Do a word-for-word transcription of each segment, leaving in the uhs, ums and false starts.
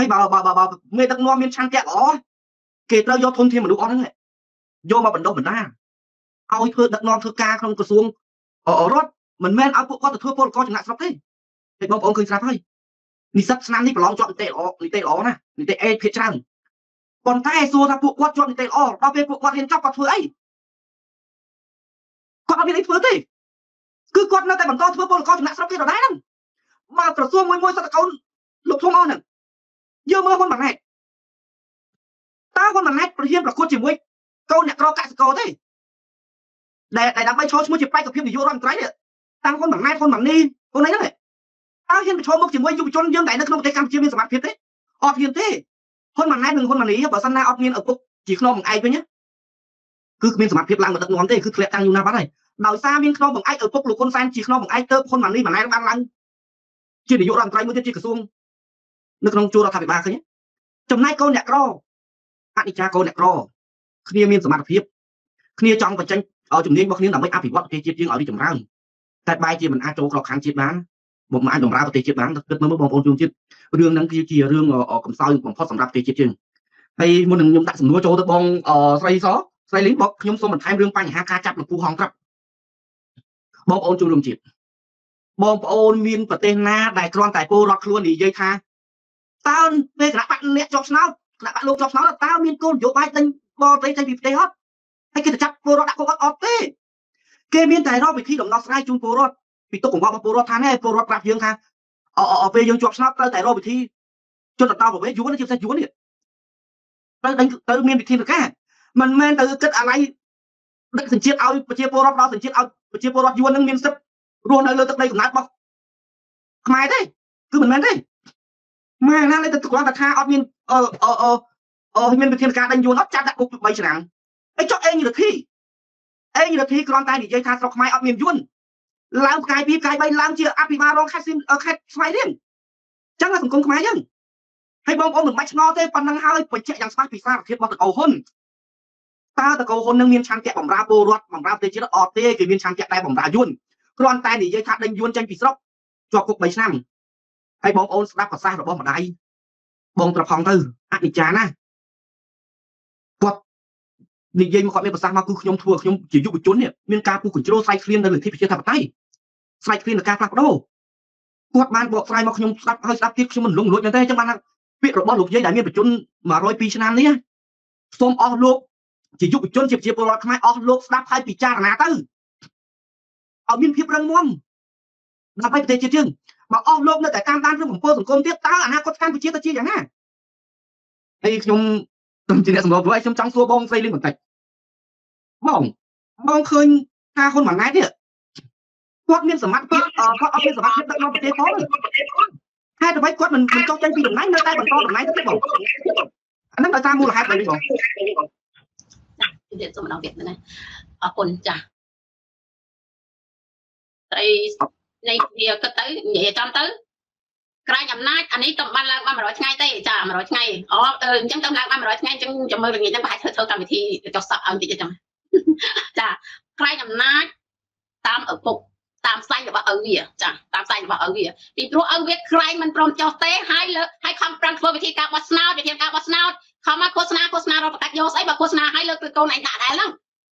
ให้บ่าวบ่าวบ่าวเมื่อตั้งนอมีช่างแกะอ๋อเกตเราโยทนเทียมมันดูอ๋อนั่นแหละโยมาบรรดาบรรดาเอาเพื่อตั้งนอเธอกาคลองกระทรวงอ๋อรถมันแม่นเอาพวกก็จะทั่วพวกก็จะหนักสักทีเด็กบางคนเคยสักทีนี่สักนานนี่ปลองจอดเตะอ๋อนี่เตะอ๋อนะนี่เตะเอเพชรจังปนใต้ซัวถ้าพวกก็จอดนี่เตะอ๋อเราเป็นพวกก็เห็นจับปัดเฟื่อยก็เอาไปได้เฟื่อยคือกดนั่นแต่บรรดาทั่วพวกก็จะหนักสักทีเราได้นั่นมาตรวจซัวมวยมวยสักเก่าหลบท่วงอ่อนหนึ่งเยอะเมื่อคนแบบไหนตาคนแบบไหนประเทศประคุจิมวยเกาเนี่ยเรากะสกอได้แต่แต่ดับไปโชว์มวยจิไปกับเพียงอยู่ร่างไตรเนี่ยตั้งคนแบบไหนคนแบบนี้คนไหนนั่นแหละตาเห็นไปโชว์มวยจิมวยอยู่จนเยอะไหนนักนมเตะการเชียร์มีสมาธิเตะออกเพียงเตะคนแบบไหนหนึ่งคนแบบนี้บอกสันนาออกเงินเอาปุ๊บจีขนมไอไปเนี้ยคือมีสมาธิหลังแบบนักนมเตะคือเคลียร์ตังอยู่หน้าบ้านเลยดาวซามีขนมของไอเอาปุ๊บหลุดคนแฟนจีขนมของไอเติมคนแบบนี้แบบไหนบ้านหลังเชียร์อยู่ร่างไตรมือเตะจีกระซุ่มนึกน้องจูเราทำแบบบ้าคือเนี้ยจำนายโกเนี่ยกรออันนี้จ้าโกเนี่ยกรอเคลียร์มีสมาธิเคลียร์จองปัจจัยเอาจุ่มเลี้ยงบอกเคลียร์หนังไม่อาผิดวัดเตจิตยิงเอาดีจุ่มร่างแต่ใบจีมันอาโจกรอขังจิตบ้างบอกมาอันจุ่มร่างเตจิตบ้างเกิดมาเมื่อบางคนจุ่มจิตเรื่องนั้นคือจีเรื่องอ๋อคำสาวของพ่อสำหรับเตจิตยิงไอ้มันหนึ่งยมตัดสมรู้โจตบองอ๋อใส่ซอใส่ลิ้นบอกยมสมบัติไทยเรื่องปัญหาการจับหลักภูหองครับบางคนจุ่มรวมจิตบางคนมีนประเทศนาได้กรอนแต่โกรอคล้วนดีเย้ยท่าตาเวกระปันเนี่ยจบสนาวกระปันลงจบสนาวแล้วตามีนโกนโยบายตึงบอลเตะใจบีบเตะฮอตไอ้เกตจับโปรดดักโคตรออกเตะเกมีนแต่รอบไปที่ดมนอสไนจุนโปรดปีโตของว่ามาโปรดทานให้โปรดกลับเพียงทางอ๋ออ๋อไปยังจบสนาวแต่รอบไปที่จนตาบอกว่าอยู่นั่นจิบใส่อยู่นี่ตาตึงตามีนไปที่หนึ่งแก่มันแมนตาเกิดอะไรดักสินเชียร์เอาไปเชียร์โปรดเราสินเชียร์เอาไปเชียร์โปรดอยู่นั่นมีนสับรวมในเรือตะไลของนัดบอกทำไมได้คือมันแมนได้มาหน้าเลยแต่ตัวเราแต่ข้าออดมินเออเออเออเออมินเป็นเทียนการดันยูนอดจัดดักกุบใบฉนังไอ้เจ้าเองอยู่ที่เองอยู่ที่กรอนตายดิเจคาสกไม้ออดมินยุ่นล้างกายปีกายใบล้างเจียอภิมารองแคสซิมเออแคสไฟเรื่องจังเลยสมกงไม้ยังให้บอมบอมเหมือนไม้ชนอเต้ปันนังฮาเลยปนเจียอย่างสปาร์ติซ่าเทียบมาตะเกาหุ่นตาตะเกาหุ่นนั่งมีนชันแกะบ่มราโบรอดบ่มราเตจิตออเต้คือมีนชันแกะได้บ่มรายุ่นกรอนตายดิเจคาดันยูนจังปีสกจวบกุบใบฉนังไอ้บองโอนรับภาษาเราบองมาได้บองตะพองตื้ออันนี้จานะกดนี่เย็นมาขอเป็นภาษามาคือขยมทัวขยมจิ๋วยุบจุนเนี่ยมีการปูขุนโจโร่ไซคลีนในหรือที่พิจารณาใต้ไซคลีนในการปรับโลกกดมันบอกไซมาขยมรับให้รับที่ขยมมันลงลดอย่างได้จังมันเปรี้ยวบอลหลุดเยอะได้มีประจุนมาร้อยปีชนะเนี่ยส้มออกโลกจิ๋วยุบจุนจิบจิบปลอดทำไมออกโลกรับให้พิจารณาตื้อเอามีนพิบรังม่วงทำให้ประเทศจีนบอกออกโลกเนี่ยแต่การด้านเรื่องของโพสต์สังคมเทียบต้าอนาคตการไปเชี่ยตะชี้อย่างนั้นไอ้ชมตำจีเนี่ยสมบูรณ์ไอ้ชมจังซัวบองใส่เรื่องของแต่บ้องบ้องเคยพาคนหมั่นไงเนี่ยกวดเมียนสมัติเออเขาเอาเมียนสมัติไปลองไปเตะเขาให้ทำไมกวดมันมันจ้องใจปีหลังไหนเนื้อใต้บนโต๊ะหลังไหนก็ได้บอกอันนั้นเราสร้างมูลค่าไปดีกว่าจ้ะเดี๋ยวจะมาลองเก็บนะเอาคนจ้ะไอ้ในเดียวก็ตื้อเดี๋ยวจอมตื้อใครจำนายอันนี้ต้องมาล้างมาหมดไงเต้จ้ามาหมดไงอ๋อเออจังต้องล้างมาหมดไงจังจะมืออย่างนี้จังไปเธอเธอตามวิธีจดสอบเอาติดจังจ้าใครจำนายตามเอาปุกตามไซน์หรือว่าเอาเวียจ้าตามไซน์หรือว่าเอาเวียปีตัวเอาเวียใครมันปลอมจอเต้ให้เลยให้คำปรังตัววิธีการวัสนาวิธีการวัสนาเขามาโฆษณาโฆษณาเราประกาศโยสไอ้แบบโฆษณาให้เลยคือโกนไหนด่าได้แล้ว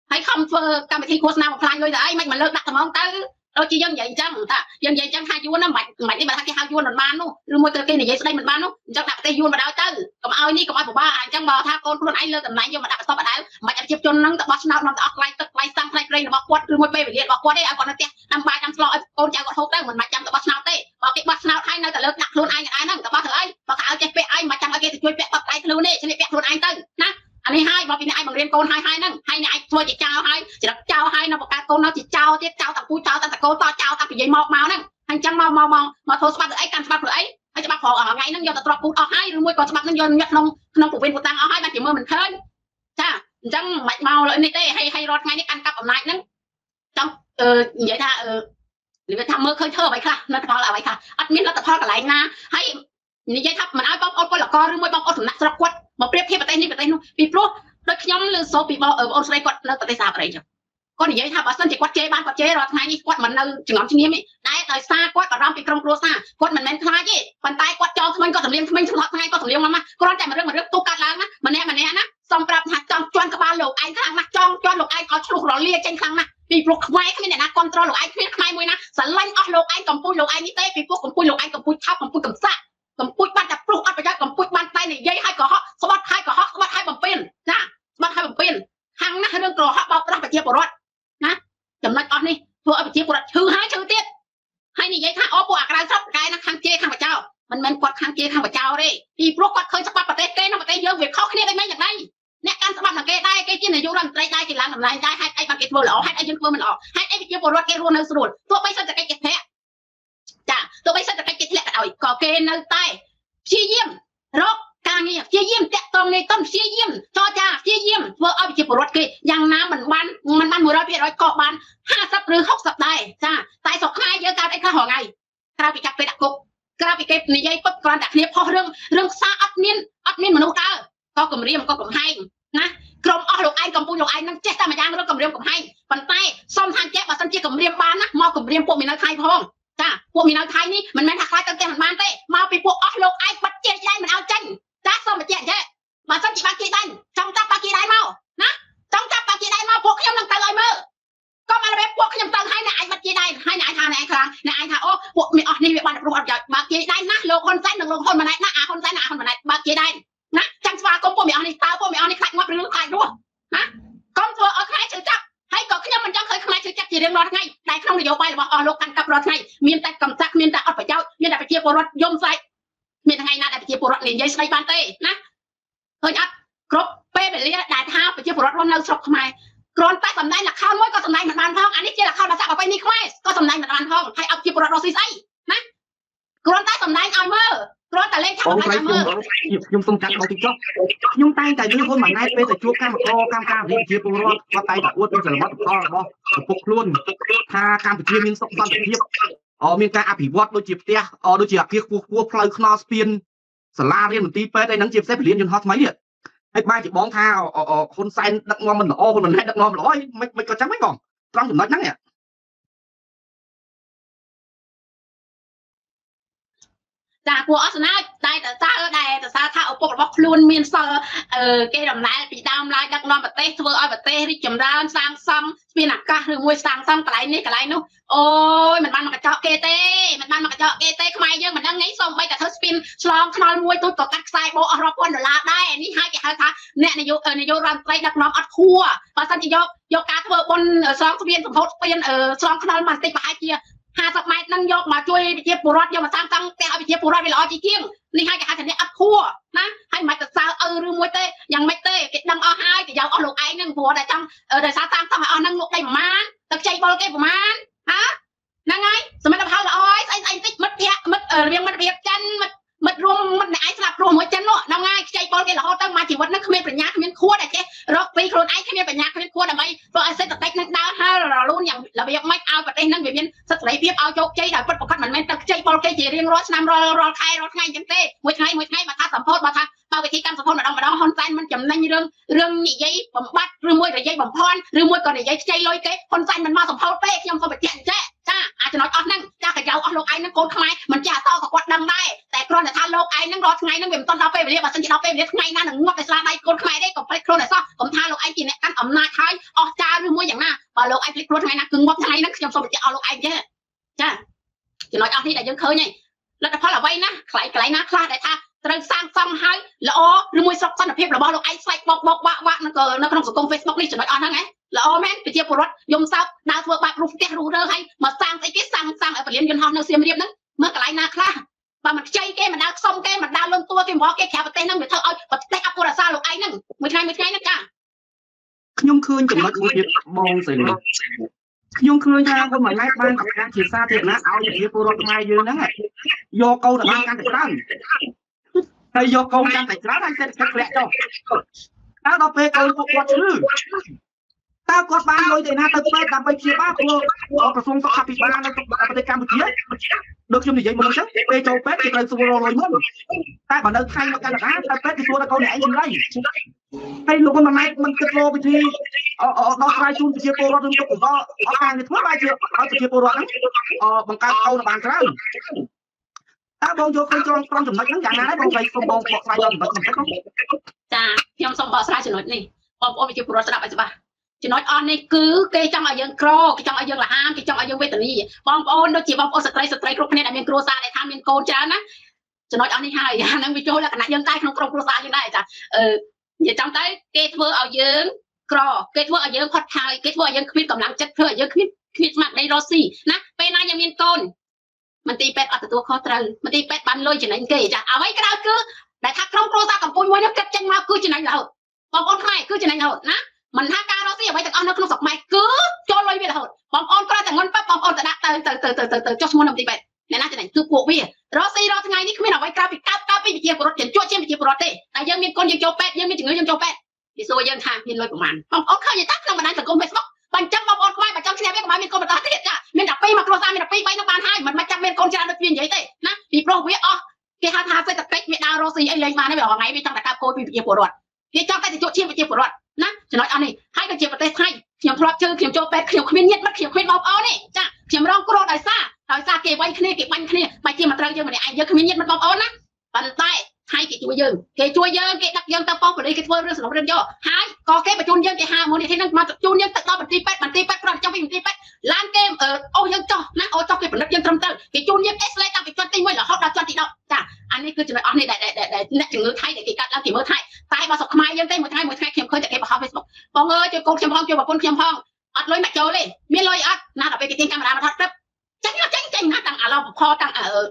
ให้คำเฟอร์การวิธีโฆษณาของใครเลยแต่ไอ้ไม่มันเลิกด่าทำเอาตื้อเราจียังใหญ่จังแต่ยังใหญ่จังหายยวนนะหมายหมายที่มาทักที่หายยวนหนุนบ้านนู้หรือมวยเตอร์เกนใหญ่ใส่หนุนบ้านนู้จังหนักแต่ยวนมาดาวเตอร์ก็เอาอันนี้ก็มาถูกบ้าจังบ่าวท่าก้นรุ่นไอ้เลิกแต่ไหนยังมาดักซ้อมมาได้มาจับจีบจนนั่งแต่บอสนาวนั่งแต่ออกไล่ตะไล่สั่งไล่เกรงบอกวัดหรือมวยเป้ไปเรียนบอกวัดได้เอาก่อนนะเตี้ยนำไปนำสลอก้นจังก็ทุบได้เหมือนมาจังแต่บอสนาวเต้บอกที่บอสนาวให้นั่งแต่เลิกหนักรุ่นไอ้ยังไอ้นั่งแต่บอสเธอไอ้บอกเอาใจเป้ไอ้มาจังเอาเกตช่วยเป้ปักไล่รุ่นนี่ฉันเรียกเป้รุ่นไอ้เตอร์นะอันนี้ให้บอกปีนี้ไอ้บางเรียนโกนให้ให้นั่งให้เนี่ยไอ้ช่วยจีเจ้าให้จีรับเจ้าให้นะบอกการโกนเราจีเจ้าเทียบเจ้าตัดผู้เจ้าตัดตะโกนต่อเจ้าตัดปีใหญ่มอกเมานั่งให้จังมองมองมองมาโทรสปัดไอ้การสปัดหรือไอ้ให้จะมาขอเอาไงนั่งยอมตัดตรอกปูเอาให้หรือมวยก่อนสปัดนั่งยอมยัดนมนมปูเป็นปูตังเอาให้มาจีเมื่อเหมือนเพิ่นจ้าจังไม่เมาเลยนี่เต้ให้ให้รอดไงนี่การกลับอำนาจนั่งจังเออใหญ่ท่าเออหรือว่าทำเมื่อเคยเท่าไปค่ะนัดพอละไปค่ะอัดมิดนัดพอกับไหลนะให้นี่ยายทับมันเอาป้อมอดก้นหลักกอหรือมวยป้อมอดถุนนักสระกวดมาเปรียบเทียบประเทศนี้ประเทศนู้นปีโปรโดยขย่มหรือโซปีบอลเออโอนสไลกวดแล้วประเทศสาบอะไรจ้ะ คนอย่างถ้าเส้นจะกวาดเจ๊บ้านกวาดเจ๊เราทำไมกวาดมันเอาจึงหลอมชิ้นนี้ไม่ได้ต่อยซากวาดกับร่ำปีกรงกลัวซากวาดมันแม่นคล้ายยี่ปันตายกวาดจองมันก็สำเร็จมันทำไงก็สำเร็จมันมากร้อนใจมันเรื่องมันเรื่องตุกการล้างนะมันแน่มันแน่นะสมปรับหัดจองจวนกระบาลหลอกไอ้คลังนะจองจวนหลอกไอ้เอาฉลุกหล่อเลี้ยเจนคลังนะปีปลุกไว้ขึ้นเนี่ยนะคอนโทรลหลอกไอ้ขึ้นไม้มวยนะสันไล่ออกหลอกไอ้กำปุยหลอกไอ้นี่เต้ปีปลุกกำปุยหลอกไอ้กำปุยทับกำปุยกำซะกำปุยบ้านจะปลุกอัดไปได้กำปุยบ้านใต้เนี่ยยัยให้ก่อฮะสวัสดิ์ให้ก่อฮะสวัสดิ์ให้ผมเป็นนะสวัสดิ์ให้ผมเป็นหังนะเรื่องกลัวฮะบอกรับไปเจี๊ยบรอดนะจำนวนออฟนี่ตัวไปเจี๊ยบรอดชื่อให้ชื่อเตี้ยให้นี่ยัยข้าออปัวกระไรซับกายนะข้างเจี๊ยข้างพระเจ้ามันมันกวาดข้างเจี๊ยข้างพระเจ้าเลยปีปลุกกวาดเคยสะบัดประเทศเต้นประเทศเยอะเวียดเข้าขึ้นได้ไหมอย่างไรเนี่ยการสะบัดหนังเกได้เกจินในยุคนั้นได้ได้จินล้างทำลายได้ให้ไอ้บางเกตเบอร์หล่อให้ไอ้ยืนเบอร์มันออกให้ไอ้เจี๊ยบรอดเกรัวในสรุปตัวไปเส้นจะเกจิแท้จ้าตัวไปเส้นจะเกจิแหลกเอาอีกก่อเกนใต้เชี่ยเยี่ยมรกกางเงี้ยเชี่ยเยี่ยมแตะตรงในต้นเชี่ยเยี่ยมจอจ้าเชี่ยเยี่ยมเบอร์เอาไปเจี๊ยบรอดเกยังน้ำมันบ้านมันบ้านมือเราเรียร้อยก่อบ้านห้าสับหรือหกสับได้จ้าตายสองข้าเยอะการไอ้ข้าห่อไงกราบไปจับไปดักกุกกราบไปเก็บในยัยปุ๊บการดักเนี่ยพอเรื่องเรื่องซาอัดนิ่นอัดนิ่นมนุษย์เตอร์ก็กลมเรียมก็กลมให้นะกลมออกหลอกไอ้กลมปูหลอกไอ้นั่งเจ๊ตามายางแล้วกลมเรียมกลมให้ปันใต้ซ่อมทางเจ๊ปันเจ๊กลมเรียมบ้านนะมอกลมเรียมพวกมีน้ำไทยพ้องจ้าพวกมีน้ำไทยนี่มันแม่ทักทายตั้งแต่มันบ้านเต้มาไปพวกออกหลอกไอ้ปัดเจ๊ยัยมันเอาจังจ้าซ่อมมาเจ๊เจ๊มาซ่อมจีบปากีได้จำจับปากีได้เมานะจำจับปากีได้เมาพวกขยำนั่งตาลอยมือก็มาแบบพวกขยำตังให้นายปัดเจ๊ได้ให้นายทางนายครั้งนายทางโอ้พวกมีออกนี่บ้านรวมใหญ่ปากีได้นะหลอกคนใส่หนึ่งหลอกคนมาไหนนะอาคนใส่หน้าคนมาไหนปากีได้นะจังสวากรมป่วยไม่เอาในตาป่วยไม่เอาในใครงับหรือใครรู้นะกรมตัวเอาใครเฉยจับให้ก่อขึ้นมันจังเคยขึ้นมาเฉยจับจีเรียงรอดไงได้คล่องนโยบายหรือว่าอ๋อโลกันกับรอดไงมีแต่กำจักมีแต่อัดไปเจ้ามีแต่ไปเจี๊ยบรถยมใส่มีแต่ไงนะแต่ไปเจี๊ยบรถเนี่ยยัยใส่บานเต้นะเฮ้ยอัดครบเป้เป็นเรื่องได้ท้าไปเจี๊ยบรถร่อนเราชกทำไมร้อนใต้สำนักหลักข้าวม้อยก็สำนักเหมือนบานพ้องอันนี้เจี๊ยบหลักข้าวมาสักเอาไปนี่ไม่ก็สำนักเหมือนบานพ้องให้เอาเจี๊ยบรถเราซีไซนะร้อนใต้สำนักเอาเมื่อร้อนแต่เล่นทับอะไรมือยุ่งตรงกันของติ๊กจ๊อกยุ่งใต้แต่ยุ่งคนเหมือนไงเป็นแต่ชั่วข้ามคอข้ามข้ามที่เจี๊ยบปูรอดว่าไตแบบอ้วนเป็นสารวัตรต่อบ่ปกลุ่นทาการเจี๊ยบมีสกปรกเจี๊ยบอ๋อมีการอภิวัตโดยเจี๊ยบเตี้ยอ๋อโดยเจี๊ยบเพี้ยกู้กู้พลอยคลอสเปียนสลาเรียนเหมือนตีเป๊ะได้นั่งเจี๊ยบแซ่บเรียนจนฮอตไหมเนี่ยไอ้บ้าเจี๊ยบบ้องทาอ๋ออ๋อคนใส่ดักงอมันอ๋อคนมันให้ดักงอมันร้อยไม่ไม่กระชั้นไม่ก่อนต้องถึงน้อยนั่งเนี่ยจากกัวอัศนาได้แต่ซาเออได้แต่ซาท่าอุปกรณ์บล็อกคลูนมีนเซอร์เออเกย์ดำไล่ปีดำไล่ดักนอนแบบเตะเวอร์ออยแบบเตะริจมร้านสร้างซ้ำปีหนักกะหรือมวยสร้างซ้ำกระไรนี่กระไรนู้โอ้ยมันมันมากระเจาะเกย์เต้มันมันมากระเจาะเกย์เต้ทำไมเยอะมันนั่งไงส่งไปแต่เธอสปินฉลองขนมมวยตุ๊ดกับกัดไซโบอรอปอนดอลลาร์ได้นี่ให้แกให้ค่ะเนี่ยนายโยเออนายโยรันไตดักนอนอัดคั่วภาษาจีนยกยกการเวอร์บนสองสเปียนสมทบเปียนเออสองขนมมันติดปลายเกียร์หาสมัยนั่งยกมาช่วยไปเจี๊ยบปูรอดยกมาสร้างตั้งแต่เอาไปเจี๊ยบปูรอดไปรอจีเที่ยงนี่ให้แกหาแต่เนี้ยอัดขั้วนะให้มาแต่ซาเออรือมวยเต้ยังไม่เต้เก็บดังเอาให้แต่ยังเอาลูกไอ้นั่งผัวแต่จังเออแต่ซาตั้งต้องให้เอานั่งลูกได้ประมาณตักใจบอลเก็บประมาณฮะนั่งไงสมัยตะเภาละอ้อยไอ้ไอ้ติ๊กมัดเพียมัดเออเรียงมัดเพียจันมัดมัดรวมมัดไอ้สลับรวมหัวจันเนาะนั่งไงใจบอลเก็บละอ้อยตั้งมาจีวันนั่งขมิ้นปัญญาขมิ้นขั้วแต่เจ๊รอกปีโคลนไอ้ขมิ้นปัญญาขมิ้นขั้วทำไมเพราะไอ้เส้นตัดนั่งดาวให้เราลุ้นอย่างเราไปยังไม่เอาประเด็นนั่งแบบนี้สักไหนเพียบเอาโจ๊กใจได้ปนปกติมันไม่ตักใจบอลเกจีเรียงรถน้ำรอรอใครรถไงจังเต้มวยไงมวยไงมาท้าสัมโพธมาท้าเป่าวิธีการสัมโพธมาดองมาดองฮอนไซน์มันจำในเรื่องเรื่องใหญ่บ่มบัดหรือมวยใหญ่บ่มพรหรือมวยก่อนใหญ่ใจลอยเกฮอนไซน์มันมาสัมโพธเต้ยำเขาแบบเจ๋งเจ๊จ้าอาจจะน้อยออกนั่งจ้าขยาวออกโลกไอ้นั่งโกนทำไมมันจะต่อกับวัดดังได้แต่กรอนแต่ท่าโลกไอ้นั่งรถไงนั่งแบบต้นเราไปแบบนี้แบบสันติเราไปแบบนี้ไงนั่นหนึ่งงวดไปสลาได้โกนทำไมได้กับพลิกโคลนแต่ซ้อผมท่าโลกไอ้กินเนี่ยกันอำนาจท้ายออกจ้าหรือมวยอย่างน่าป่าโลกไอ้พลิกโคลนไงนะกึ่งวัดไงนั่งยำเขาแบบจะเอาโลกไอ้เจ๊จ้าจะน้อยออกที่แต่ยังเคยไงแล้วแต่พอเราไว้นะไกลไกลนะคลาดได้ท่าเรื่องสร้างซ้ำให้ละอ้อหรือมวยสกัดเพียบละบอลโลกไอ้ใส่บอกบอกว่าว่านั่นก็นั่นก็ต้องสกงเฟซบุ๊กนี่จะน้อยออกทั้งไงละอ้อแม่ไปเที่ยวปูรถยมเศร้าดาวเทวดารูปเตะรูเรือให้มาสร้างไอ้กิ๊กสร้างสร้างไอ้เปลี่ยนยนต์ฮอนเนอร์เซียมเรียบนั้นเมื่อไกลนาคลาป่ามันใจแกมันดาวซ้อมแกมันดาวลงตัวแกบอกแกแขกประเทศนั่งเดี๋ยวเธอเอาประเทศอัปโปราซาโลกไอ้นั่งไม่ใช่ไม่ใช่นะจ้าขยมคืนจุดมาดูเด็กมองสิยงคืนนะคนเหมือนไล่บ้านกับการฉีดซาเทนะเอาอย่างนี้ปูรถมาเยอะนะโยกเอาแต่บ้านการแต่งร้านไปโยกเอาการแต่งร้านให้เสร็จแกะจ้องถ้าเราไปเอาพวกวัดชื่อถ้ากดบ้านเลยเดี๋ยวนะถ้าไปดับไปเชียร์บ้านปูเอากระทรวงสภาพิบาลในกฎหมายปฏิกรรมบุตรเยอะโดยเฉพาะในใจมันเยอะไปโจมเป็ดไปเลยสุโรลอยมุ่งแต่บ้านเราใครมาการแต่งร้านแต่เป็ดที่ตัวเราเขาไหนยังไง ไปลงมันไหนมันกระโดดไปทีเออเออเราใครชุนเชียร์โปรเราถึงจะกดก็เอาการเนี่ยทั่วไปเชียร์เอาเชียร์โปรเราเนี่ยเออบางการเอาหน้าบางครั้งถ้าบอลโยกคนจองคนสมบัตินั้นอย่างนั้นบอลไปบอลบอกใครบอลแบบนั้นก็จ้ายังสมบัติสายชนนี่บอลโอ้ไปเชียร์โปรสนับไปใช่ปะชนอ่อนนี่คือเกี่ยจังอายุโกรกเกี่ยจังอายุละห้ามเกี่ยจังอายุเวทนี่บอลโอนโดยจีบอลโอสไตร์สไตร์กรุ๊ปเนี่ยเป็นโกรซาในทางเป็นโกลจ้านะชนอ่อนนี่ให้นั่งวิจารณ์แล้วขณะยังใต้ของโกรซายังได้จ้าเอออย่าจำใจเกตเวอร์เอาเยอะกรอเกตเวอร์เอาเยอะพอดไทยเกตเวอร์ยังคิดกำลังจัดเพื่อเยอะคิดคิดมากในรอซี่นะเป็นนายยังมีต้นมันตีเป็ดอัดตัวคอตรังมันตีเป็ดบันลอยจีนไหนเกยจ้ะเอาไว้ก็ได้คือแต่ถ้าครองโกรซากับปุ้ยวันนี้เกิดจังมาคือจีนไหนเราปองอ้อนใครคือจีนไหนเรานะมันท่ากรอซี่ไว้จากอ้อนนักนุ่งศอกไม้คือโจลอยไปเราปองอ้อนก็ได้แต่เงินปั๊บปองอ้อนแต่ละเติร์เติร์เติร์เติร์เติร์เติร์จอสมูนมันตีเป็ดในน่าจะไหนคือปวกวิ่งรอซี่รอทั้งไงนี่คือไม่เอาไว้กราฟิกกราฟกราฟไปเทียบรถเห็นชั่วเชี่ยไปเทียบรถได้แต่ยังมีคนยังโจแปดยังมีถึงเงยยังโจแปดดิโซยังทางพินลอยประมาณบางคนเข้าใจตั้งแต่วันนั้นสังคมเฟซบุ๊กบางจังบางคนก็ไม่บางจังแสดงว่ามีคนมาตัดเทียบจ้ะมีดับปีมาโกรซามีดับปีไปน้ำปานให้มันมาจังเป็นคนชาดพินใหญ่เต้นะปีโปรวิ่งอ๋อเกี่ยฮาทาเซตเต็กมีดาวรอซี่ไอ้เลยมาได้แบบว่าไงมีจังแต่กาโกยไปเทียบรถดิจังแต่ชั่วเชี่ยไปเทียบรถนะจะน้อยเอาหนิให้กันเทียบประเทศไทยเขียนพลอตเชื่อเขียนโจแปดเขียนขมิ้นเย็ดมัดเขียนขมิ้นบอลเอาหนิจ้ะเขียนร้องโกรธไอ้ซ่าไอ้ซ่าเก็บไว้ขมิ้นเก็บไว้ขมิ้นไปเทียบมาเตยเยอะมาเนี่ยไอ้เยอะขมิ้นเย็ดมันบอลเอานะปันใต้ให้เกช่วยยืมเกช่วยยืมเกดักยืมตะปองคนนี้เกช่วยเรื่องสนุกเรื่องย่อหายก็เกไปจูนยืมเกห้าโมนี่ที่นั่งมาจูนยืมตะก้อบันทีเป็ดบันทีเป็ดพร้อมจังวิ่งบันทีเป็ดล้านเกมเออโอ้ยังจ่อนะโอ้จ่อเกเป็นนักยืมตรงเตอร์เกจูนยืมเอสเลยตั้งไปจวนตีมวยหล่อฮอกดาวจวนตีดอกจ้ะอันนี้คือจะไปอ๋อในแดดแดดแดดแดดนักถึงมือไทยเด็กกัดแล้วถึงมือไทยตายมาสกไม้ยืมเต้มือไทยมือไทยเข้มข้นจากเกมบ้าเฟซบุ๊กปองเออจะโกงเข้มข้นจะแบบคนเข้มข้นอัดลอยแม็กโจเลยมีลอยอัดน่าจะไปกินการมาดามทัดครับจังจังจังนะต่างเราพอต่างเอ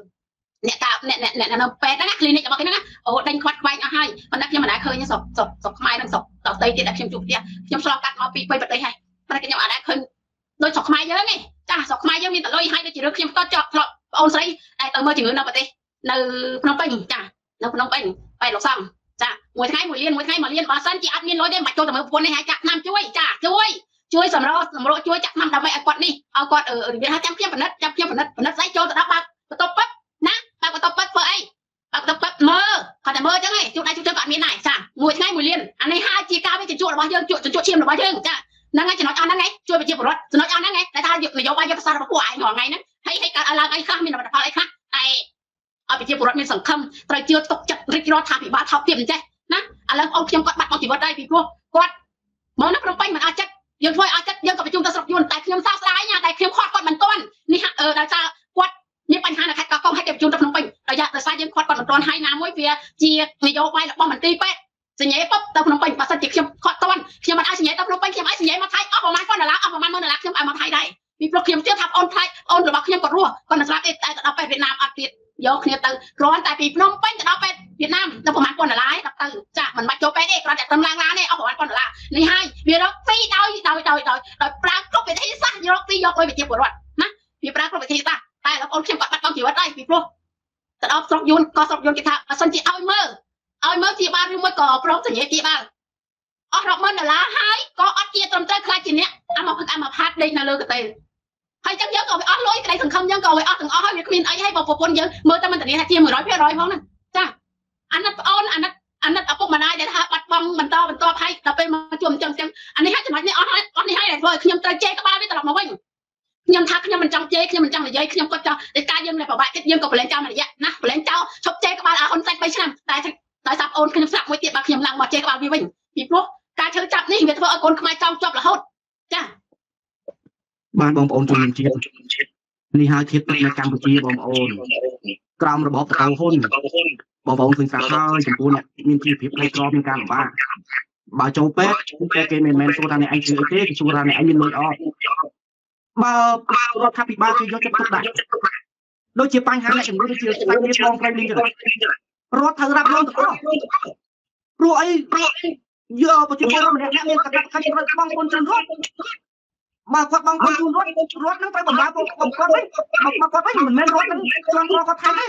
อเนี่ยตาเนี่ยเนี่ยเนี่ยเราแปดนะคลินิกจะบอกกันนะโอ้ดันควัดไว้เอาให้พนักยังมาได้เคยยังสอบสอบสอบขมายดังสอบต่อเตยติดแบบเชียงจุกเนี่ยยังสอบกัดมาปีไปแบบเตยให้พนักยังมาได้เคยโดยสอบขมายเยอะไงจ้าสอบขมายเยอะมีแต่ลอยให้โดยจีรึกยังก็เจาะหลอกเอาใส่ไอ้เตยเมื่อถึงเงินเราไปเตยในพนมเป่งจ้าในพนมเป่งไปหลอกซ้ำจ้ามวยไทยมวยเลี้ยนมวยไทยมาเลี้ยนมาสั้นจีอัดมีร้อยเด่นมาโจแต่เมื่อพ้นในหายจักน้ำช่วยจ้าช่วยช่วยสำรองสำรองช่วยจักน้ำทำให้ไอ้กอดนี่เอากอดเออเดี๋ยวถ้าจำเพี้ยนปนัดจำเพี้ยนปนัดปนัดใส่โจแต่รับมาตบปั๊บนะปากกระตบปั๊บเฟยปากกระตบปั๊บเมอขนาดเมอจังไงจุดไหนจุดเจอก่อนมีไหนจ้ะมวยง่ายมวยเลี้ยนอันนี้ห้าจีก้าไม่จะจุดหรือว่าเยอะจุดจุดเชี่ยมหรือว่าเยอะจ้ะนั่งไงจะน้อยอ่อนนั่งไงช่วยไปเจี๊ยบรถจะน้อยอ่อนนั่งไงแต่ถ้าหยุดนายกไปเยอะภาษาเราป่วยห่อไงนะให้ให้การอะไรไอ้ข้ามีหน้าตาอะไรข้าไอเอาไปเจี๊ยบรถมีสังคมไตรเจียวตกจักริกรอดทางผีบ้าทับเทียมใจนะอะไรเอาเทียมกอดบัดเอาจีบได้ผีพวกกอดมองนับลงไปมันอาจจะยังช่วยอาจจะยังกับประจุตะสกยุนแต่เทียมซาสไลน์เนี่ยแต่เทียมคอดกอดมันต้นนี่ฮะเออเราจะกอดมีปัญหาหนักก็ก็ให้เก็บจุนตะพนมไประยะแต่สายยังควัดก่อนตอนให้น้ำมวยเปียเจียนโยไปแล้วป้อมมันตีเป็ดเสียงปั๊บตะพนมไปภาษาจีนเขียนควัดต้นเขียนมันไอเสียงตะพนมไปเขียนไอเสียงมาไทยเอาประมาณก้อนละเอาประมาณเมื่อละเขียนเอามาไทยได้มีโปรเขียนเที่ยวทับออนไทยออนหรือว่าเขียนกดรั่วก้อนสลับเอ็ดแต่เราไปเวียดนามอัดติดโยเขียนตึงร้อนแต่ปีพนมไปแต่เราไปเวียดนามเราประมาณก้อนละร้ายตับตึงจ้ะมันมาโจไปเด็กเราแต่ตำรางร้านเนี่ยเอาประมาณก้อนละในให้เวียดนามตีดาวดาวดาวดาวดาวปรางก็ไปที่ซ่ายกตียกเลยไปเจียบรอดนะมีปรางก็ไปที่ซ่าได้แล้วเอาเข็มกัดปัดเอาจีวัดได้ปีโปรแต่เอาสกยุนก็สกยุนกิทาสันจิเอาเมื่อเอาเมื่อจีบ้านหรือเมื่อก่อพร้อมจะเงียบจีบ้านเอาเราเมื่อน่ะละหายก็อัดเกียร์ตรมใจคลายจีเนี้ยเอามาพักเอามาพัดเลยนะเลยก็เตยให้จังเยอะก็ไปอ้อร้อยใครถึงคำยังก็ไปอ้อถึงอ้อให้วิตามินไอให้บอกปนเยอะเมื่อแต่มันแต่นี้ฮะเจียมือร้อยเพื่อร้อยพ้องนั่นจ้าอันนั้นอ้อนอันนั้นอันนั้นเอาพวกมาได้เดี๋ยวฮะปัดบังมันต่อมันต่อให้เราไปมาจมจังจังอันนี้ให้จังหวะนี้อ้อนให้อ้อนให้เลยเลยคือยังใจเจ๊ก็บ้าไม่ตลอดมาวิ่งยำทักยำมันจังเจ๊ยำมันจังเลยเย้ยยำก็จังแต่การยำในป่าใบยำกับเปลี่ยนเจ้ามันเยอะนะเปลี่ยนเจ้าชอบเจ๊กับมาอาคนใส่ไปชั่งตายตายสับโอนขยำสับมวยเตี๋ยบางขยำลังมาเจ๊กับมาวิ่งวิ่งปีพวกการเชิญจับนี่เวทพวกอากรขมายเจ้าจบละหดจ้าบ้านบอมโอนจุนเจี๊ยบนี่ฮะคิดในการบุจีบอมโอนกรามระบบตะการหุ่นบอมโอนถึงสามข้าวจมูกเนี่ยมีที่พิบไล่กรอบเป็นการบ้าบ่าวโจ๊กเป๊ะแกเกมแมนโซดาในไอจีเจ๊โซดาในไอมินลอยออกบ่าวบ่าวรถทับปีบ้าคือยศจะตกได้โดยเฉพาะหางฉันรู้จักไปเรียบรองไปลิงกันรถทางรับรองตกรวยเยอะปัจจุบันเราเนี่ยเนี่ยกระดับกระดับบางคนจนรถมาควักบางคนจนรถรถนั่งไปบ่มาบ่บ่บ่ไปบ่บ่ไปเหมือนแม่รถนั่งจนรถก็ทายได้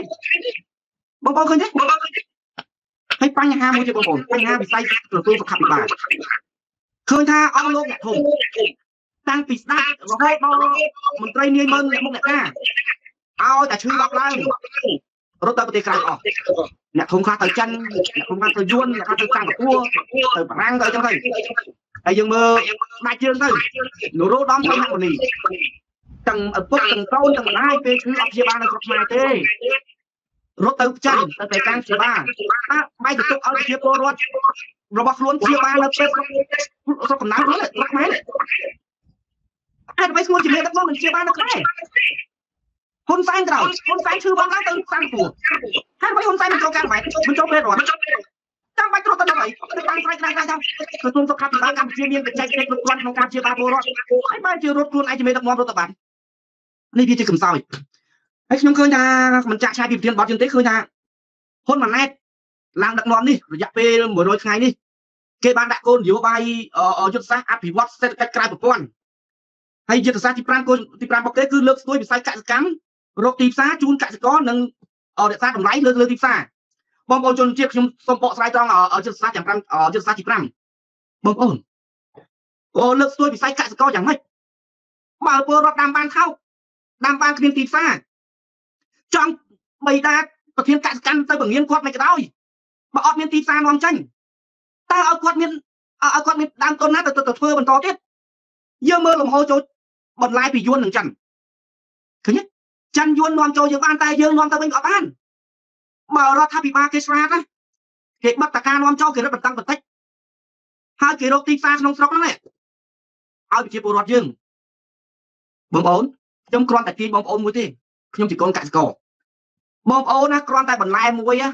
บ่บ่ขึ้นใช่ให้ปัญหาโมจิบ่บ่ปัญหาไปใส่ตัวตัวขับปีบ้าเคยท่าอ้อมโลกเนี่ยถงตั้งปีศาจเราให้บอลมันไตรเนียนมันเนี่ยพวกเนี่ยนะเอาแต่ชื่อบอกเลย รถเตอร์ตีกลางออกเนี่ยทงคาเตอร์จันทงคาเตอร์ยวนคาเตอร์กลางตัวเตอร์แรงเตอร์จังเลยไอ้ยังมือมาเชื่อเลยหนูรู้ด้อมทำให้คนนี้ตั้งพวกตั้งเต้าตั้งนายไปคืออัพยาบาลในกฎหมายเต้รถเตอร์จันเตอร์กลางเสียบ้านไม่ถูกเอาเสียบรถเราบอกล้วนเสียบ้านแล้วเต้รถคนนั้นเลยรักไหมไอ้ไปส่วนจีเนียตั้งโลกหนึ่งเสียบ้านแล้วใครคนไซน์เราคนไซน์ชื่อบ้านเราตึงตันปูท่านไปคนไซน์มันโจมกันไหมมันโจมเป็นหรอตั้งไปตัวตั้งไหนตั้งไซน์ไซน์ไซน์เราคือตัวสกัดต่างกันเชียร์เมียนเป็นใจเป็นตัวของการเชียร์บาโบรอดไอ้บ้านเชียร์รถกลุ่นไอ้จีเนียตั้งมอมรถตะบันนี่พี่จะกึ่มเศร้าอีกไอ้ชิมเคยนะมันจากชายผิวเทียนบอลจนเต้เคยนะคนมันแน่ลางดักนอนนี่อยากไปเหมือนโดยไงนี่เกย์บ้านดักโกนอยู่ไปเอ่อจุดซ่าอภิวัตเซตกลายเป็นก้อนให้ยุทธศาสตร์ที่ปรางโกติปรางบอกเต้คือเลิกด้วยเป็นไซกัดกัมรถตีซ่าจูนกะจะก้อนหนึ่งเอาเด็กซ่าตรงไหนเลือกเลือกตีซ่าบางคนจนเจี๊ยบชมสมปองสไลด์ตองเอาเอาเชือกซ่าอย่างนั้นเอาเชือกซ่าจีบนั่งบางคนโอ้เลือกตัวปีไซกะจะก้อนอย่างไม่มาเปิดรถดำบานเข้าดำบานเรียนตีซ่าจังไม่ได้ประเทศกะกันแต่บางเงี้ยควอดไม่กระด้อยมาออกเมียนตีซ่านอนจังตาเอาควอดเมียนเอาควอดเมียนดำต้นนั้นแต่แต่เฟื่อมันต่อเตี้ยเยอะเมื่อหลงโฮโจบนลายปียวนหนึ่งจังคือเนี้ยจันยวนนอนโจยบ้านตายเยือนนอนตะเวนกับบ้านมาเราทับปีบาเกสรานะเก็บบัตรการนอนโจเกิดรับตังบัตรเต็กหาเกิดโรคตีซ่าน้องสก๊อกนั่นแหละเอาไปจีบปวดยืงบ่มโอนจมกรอนแต่ทีบ่มโอนมวยที่ยมจีกรกัดก่อบ่มโอนนะกรอนแต่บนลายมวยอะ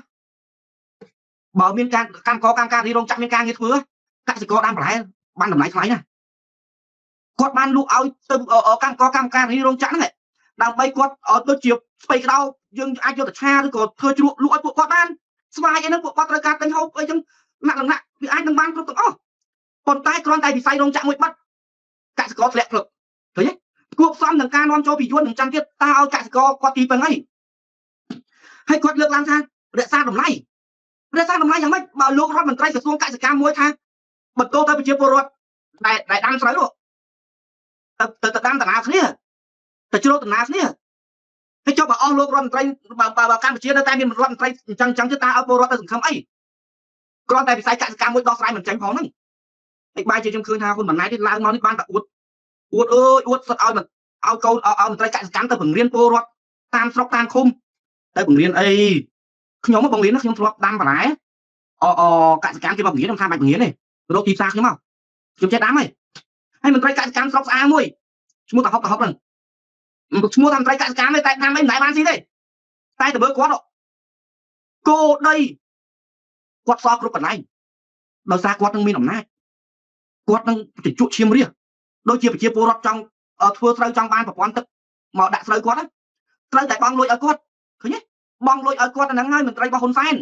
บ่มีการการก่อการการที่ลงจับมีการยึดมือกัดก่อตามหลายบ้านหลายหลายนะกดบ้านลูกเอาตึมเอาการก่อการการที่ลงจับนั่นแหละดังไปกดเอาตัวเจียบไปกระดายังอาจจะแต่ชาด้วยก็เธอจะรู้ไอ้พวกกอดบ้านสบายไอ้นั่นพวกกอดรายการเป็นเขาไอ้จังหนักหนักไอ้จังบ้านก็ต้องอ๋อปนใต้กรอนใต้ผีไซลงจากมือบัดกะสกอตแหลกเลยเฮ้ยกลุ่มซ้อมหนังการนอนโจผีย้วนหนังจันเทียตาเอากะสกอตกอดตีไปไงให้กอดเลือกล้างทางเรือซ่าดมไล่เรือซ่าดมไล่ยังไม่มาลุกรถมันไกลกระทรวงกะสกามวยทางบัดโตตาไปเจียบรถได้ได้ดังสายลูกแต่แต่แต่ดังแต่หนาเนี่ยแต่จุดตนาสเนี่ยให้เจ้าบ่าวโลกร้อนใจบ่าวบ่าวการเชียร์ได้แต่มีมันร้อนใจจังจังจะตาเอาโปรตัดถึงคำไอ้กรอนแต่ไปใส่กะสกามวยดอกสายเหมือนจังหองนั่งไอ้ใบเจียมคืนทาคนเหมือนนายที่ลางนอนที่บ้านตะอุดอุดเอออุดสัตว์เอาแบบเอาเกาเอาเอาใจกะสกามแต่ผมเรียนโปรตตามสล็อกตามคุมแต่ผมเรียนไอ้ขยมมาผมเรียนนะขยมสล็อกตามแบบไหนอ๋ออ๋อกะสกามที่ผมเรียนทำทางแบบผมเรียนเลยโรตีซากใช่ไหมขยมเช็ดน้ำเลยให้มันใจกะสกามสล็อกอามุยชั่วโมงต่อฮอกต่อฮอกนั่งชั่วโมงทำรายการการไม่แต่ทำไม่ไหนบ้านสิเลยแต่แต่เบอร์กอดอ่ะโกได้กอดซอกรูปแบบไหนเราซากอดต้องมีหน่อมหน้ากอดต้องติดจุเชียมเรียโดยเชียมเชียมโปรดจังเอ่อทัวร์เราจังบ้านประวันตึกหมอดักเรากอดนะเราแต่บังลอยเอากอดคือเนี้ยบังลอยเอากอดนั่งง่ายเหมือนไรบ้าคนแฟน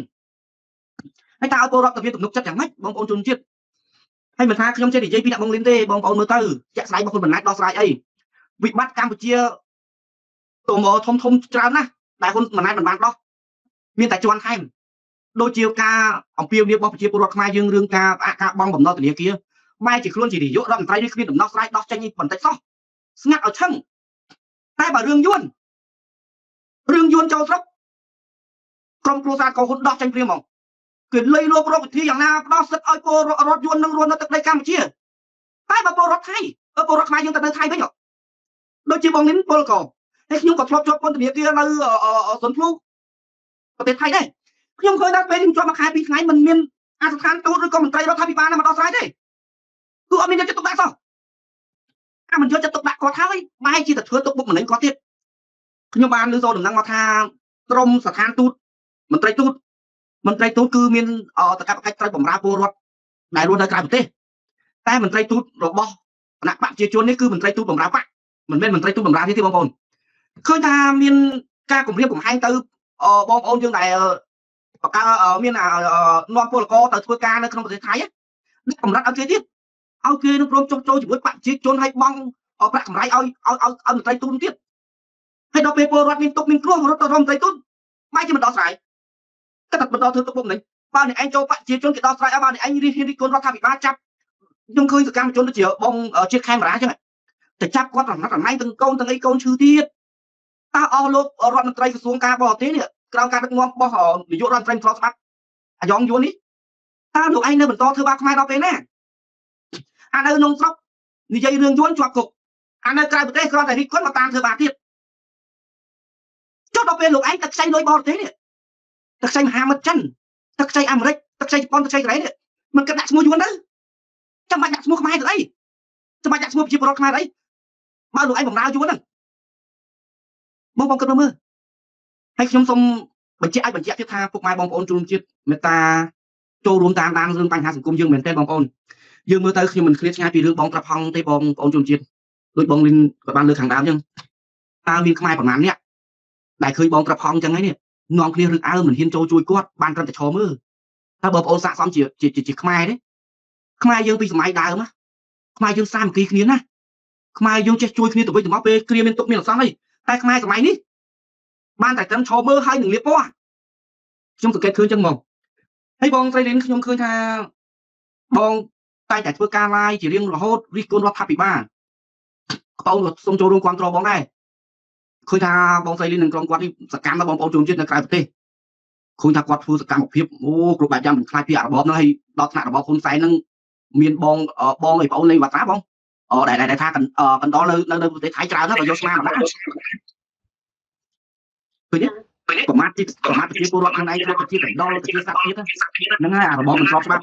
ให้ตาเอาโปรดตะเพียนตุ่มนุกจัดอย่างไม่บังโอนจนชิดให้เหมือนทางขยมเชียดิเจพี่ดักบังลินเต้บังเอาเนื้อเตอร์แจกสายบางคนเหมือนนัดดอสไลไอวิบัติการเชียตัวหมอทมทมจานนะแต่คนมันนายมันบานหรอกมีแต่จวนไทม์โดยเจียวกาของเปียวเดียวบอกเจียวปวดมาเยื่อเรื่องกาอากาบองผมนอตัวนี้กี้ไม่จีคล้วนจีดีเยอะเราใส่ด้วยครีมผมนอใส่ดอกใจนี่ผมใส่ซอกงัดเอาช่างแต่บ่เรื่องยวนเรื่องยวนเจ้าทรัพย์กรมโปรซาเขาคนดอกใจเปลี่ยนมองเกิดเลยโลกโลกที่อย่างน่าดอกเซ็ตไอโปรถยวนนั่งรวนนั่งตะไคร้กามเชี่ยใต้บ่โปรถไทยเออโปรถมาเยื่อแต่ในไทยไม่หยอกโดยเจียวบองลิ้นโปรก่อไอ้ขยมกับชอบชอบคนเดียวที่เราสนพลูประเทศไทยได้ขยมเคยนัดไปที่ชอบมาขายปีไหนมันมีอาสาทานตัวหรือกองมันใจเราทำพิบาลนะมันเอาสายได้คือเอามีจะตกได้ซะถ้ามันเยอะจะตกได้ขอท้าไว้ไม่ให้ชีตะเชื้อตกบุกเหมือนขอเทียบขยมบาลหรือโซนนั่งมาทางตรงสถานตูดมันใจตูดมันใจตูดคือมีอ่อตะการใจผมราโบรถนายรวนนายกลายเป็นเต้แต่มันใจตูดหลบบอหนักปะเจียชวนนี่คือมันใจตูดผมราปะมันเป็นมันใจตูดผมราที่ที่บางคนเคยทำเมียนกากลุ่มเรียกกลุ่มให้ตือบองโอนยังไงปากกาเมียนนอนโปรโกตือทัวร์การในขนมประเทศไทยนักกลุ่มรัฐเอาเกียรติเอาเกียรติรวมโจโจอยู่บนปากจีโจนให้บองเอาปากกำไรเอาเอาเอาเอาใจตุ้นเทียบให้เราไปโปรรัฐมินตกมินกลัวของเราตัวรองใจตุ้นไม่ใช่มันต่อสายก็ตัดมันต่อเธอตกปุ่มหนึ่งบ้านไหนไอ้โจปากจีโจนกี่ต่อสายบ้านไหนไอ้รีรีคนรัฐทำอีกบ้าจับยังเคยสักการโจนตัวเจี๋ยบองเจี๊ยบแค่มาแล้วใช่ไหมแต่จับก็ต่างนักต่างไม่ตึงโกนตึงไอ้โกนชื่อเทียบตาเอาโลกรอนมันไตรกระทรวงการบอเต้เนี่ย กลางการเป็นงวงบ่อหอหรือยุโรปเฟรนทรอสมัดย้อนยุนี้ถ้าดูไอ้เนี่ยเหมือนโตเธอบ้าทำไมเราเป็นแน่อันนั้นนงทรัพย์นี่ใจเรื่องย้อนจวบกบอันนั้นกลายเป็นได้กลางแต่ที่คนมาตามเธอบ้าที่เจ้าเราเป็นหลวงไอ้ตักใจลอยบอลเท่เนี่ยตักใจหามันจันตักใจอเมริกตักใจญี่ปุ่นตักใจอะไรเนี่ยมันกระดักสมุนยุนนั้นจะมาจับสมุนทำไมถึงไอ้จะมาจับสมุนจีบรอทำไมไอ้มาหลวงไอ้ผมดาวยุนนั้นมองมองกันมือให้ชมสมบัญชีไอ้บัญชีที่ทางพวกไม้บอมโอนจุลจิตเมตตาโจรวมตามตามเรื่องปัญหาสังคมยืมเหมือนเต้บอมโอนยืมมือเต้คือมันเครียดง่ายปีเรื่องบอมกระพองเต้บอมโอนจุลจิตโดยบอมลินกับบ้านเลือกขังดาวยังตาวินขมายประมาณเนี้ยได้เคยบอมกระพองจังไงเนี่ยนองเครียดเรื่องอ้าวเหมือนเฮียนโจจุยกวดบ้านกันแต่ชอมือถ้าบอมโอนสะสมจีจีจีจีขมายเนี่ยขมายยืมปีสมัยดาวมั้ยขมายยืมสามกี่คดีนะขมายยืมเจ้าจุยคดีตัวไปถึงมาเปเครียดเป็นตุกมีหลักสร้างเลยแต่ขมายสมัยนี้บ้านแต่จำโชว์เบอร์ให้หนึ่งเรียบป่ะชมสังเกตคืนจังมองให้บองใจเล่นชมคืนทาบองใจแต่เพื่อการไล่จีเรียงหล่อโหดริกลวัฒน์ปีบ้านเปาหลุดทรงโจรวงความตรอบองได้คืนทาบองใจเล่นหนึ่งกองกวาดที่สกัดมาบองเอาโจมจีนในกลายประเทศคืนทากวาดผู้สกัดหมกเพียบโอ้กลุ่มแบบยามคลายพี่อาบอบนั่งให้ดอกถนัดบองคนใส่นั่งเมียนบองเอ่อบองไอ้เปาในวัดตาบองอ๋อได้ได้ได้ท่ากันเอ่อกันดอกเลยนั่งเลยไปถ่ายจานนั่งไปยกมาแบบนั้นไปเนี่ยประมาทที่ประมาทที่ปูรักข้างในก็ที่แต่ดอลที่สักทีนะนั่นไงอ่ะบอมมันชอบมา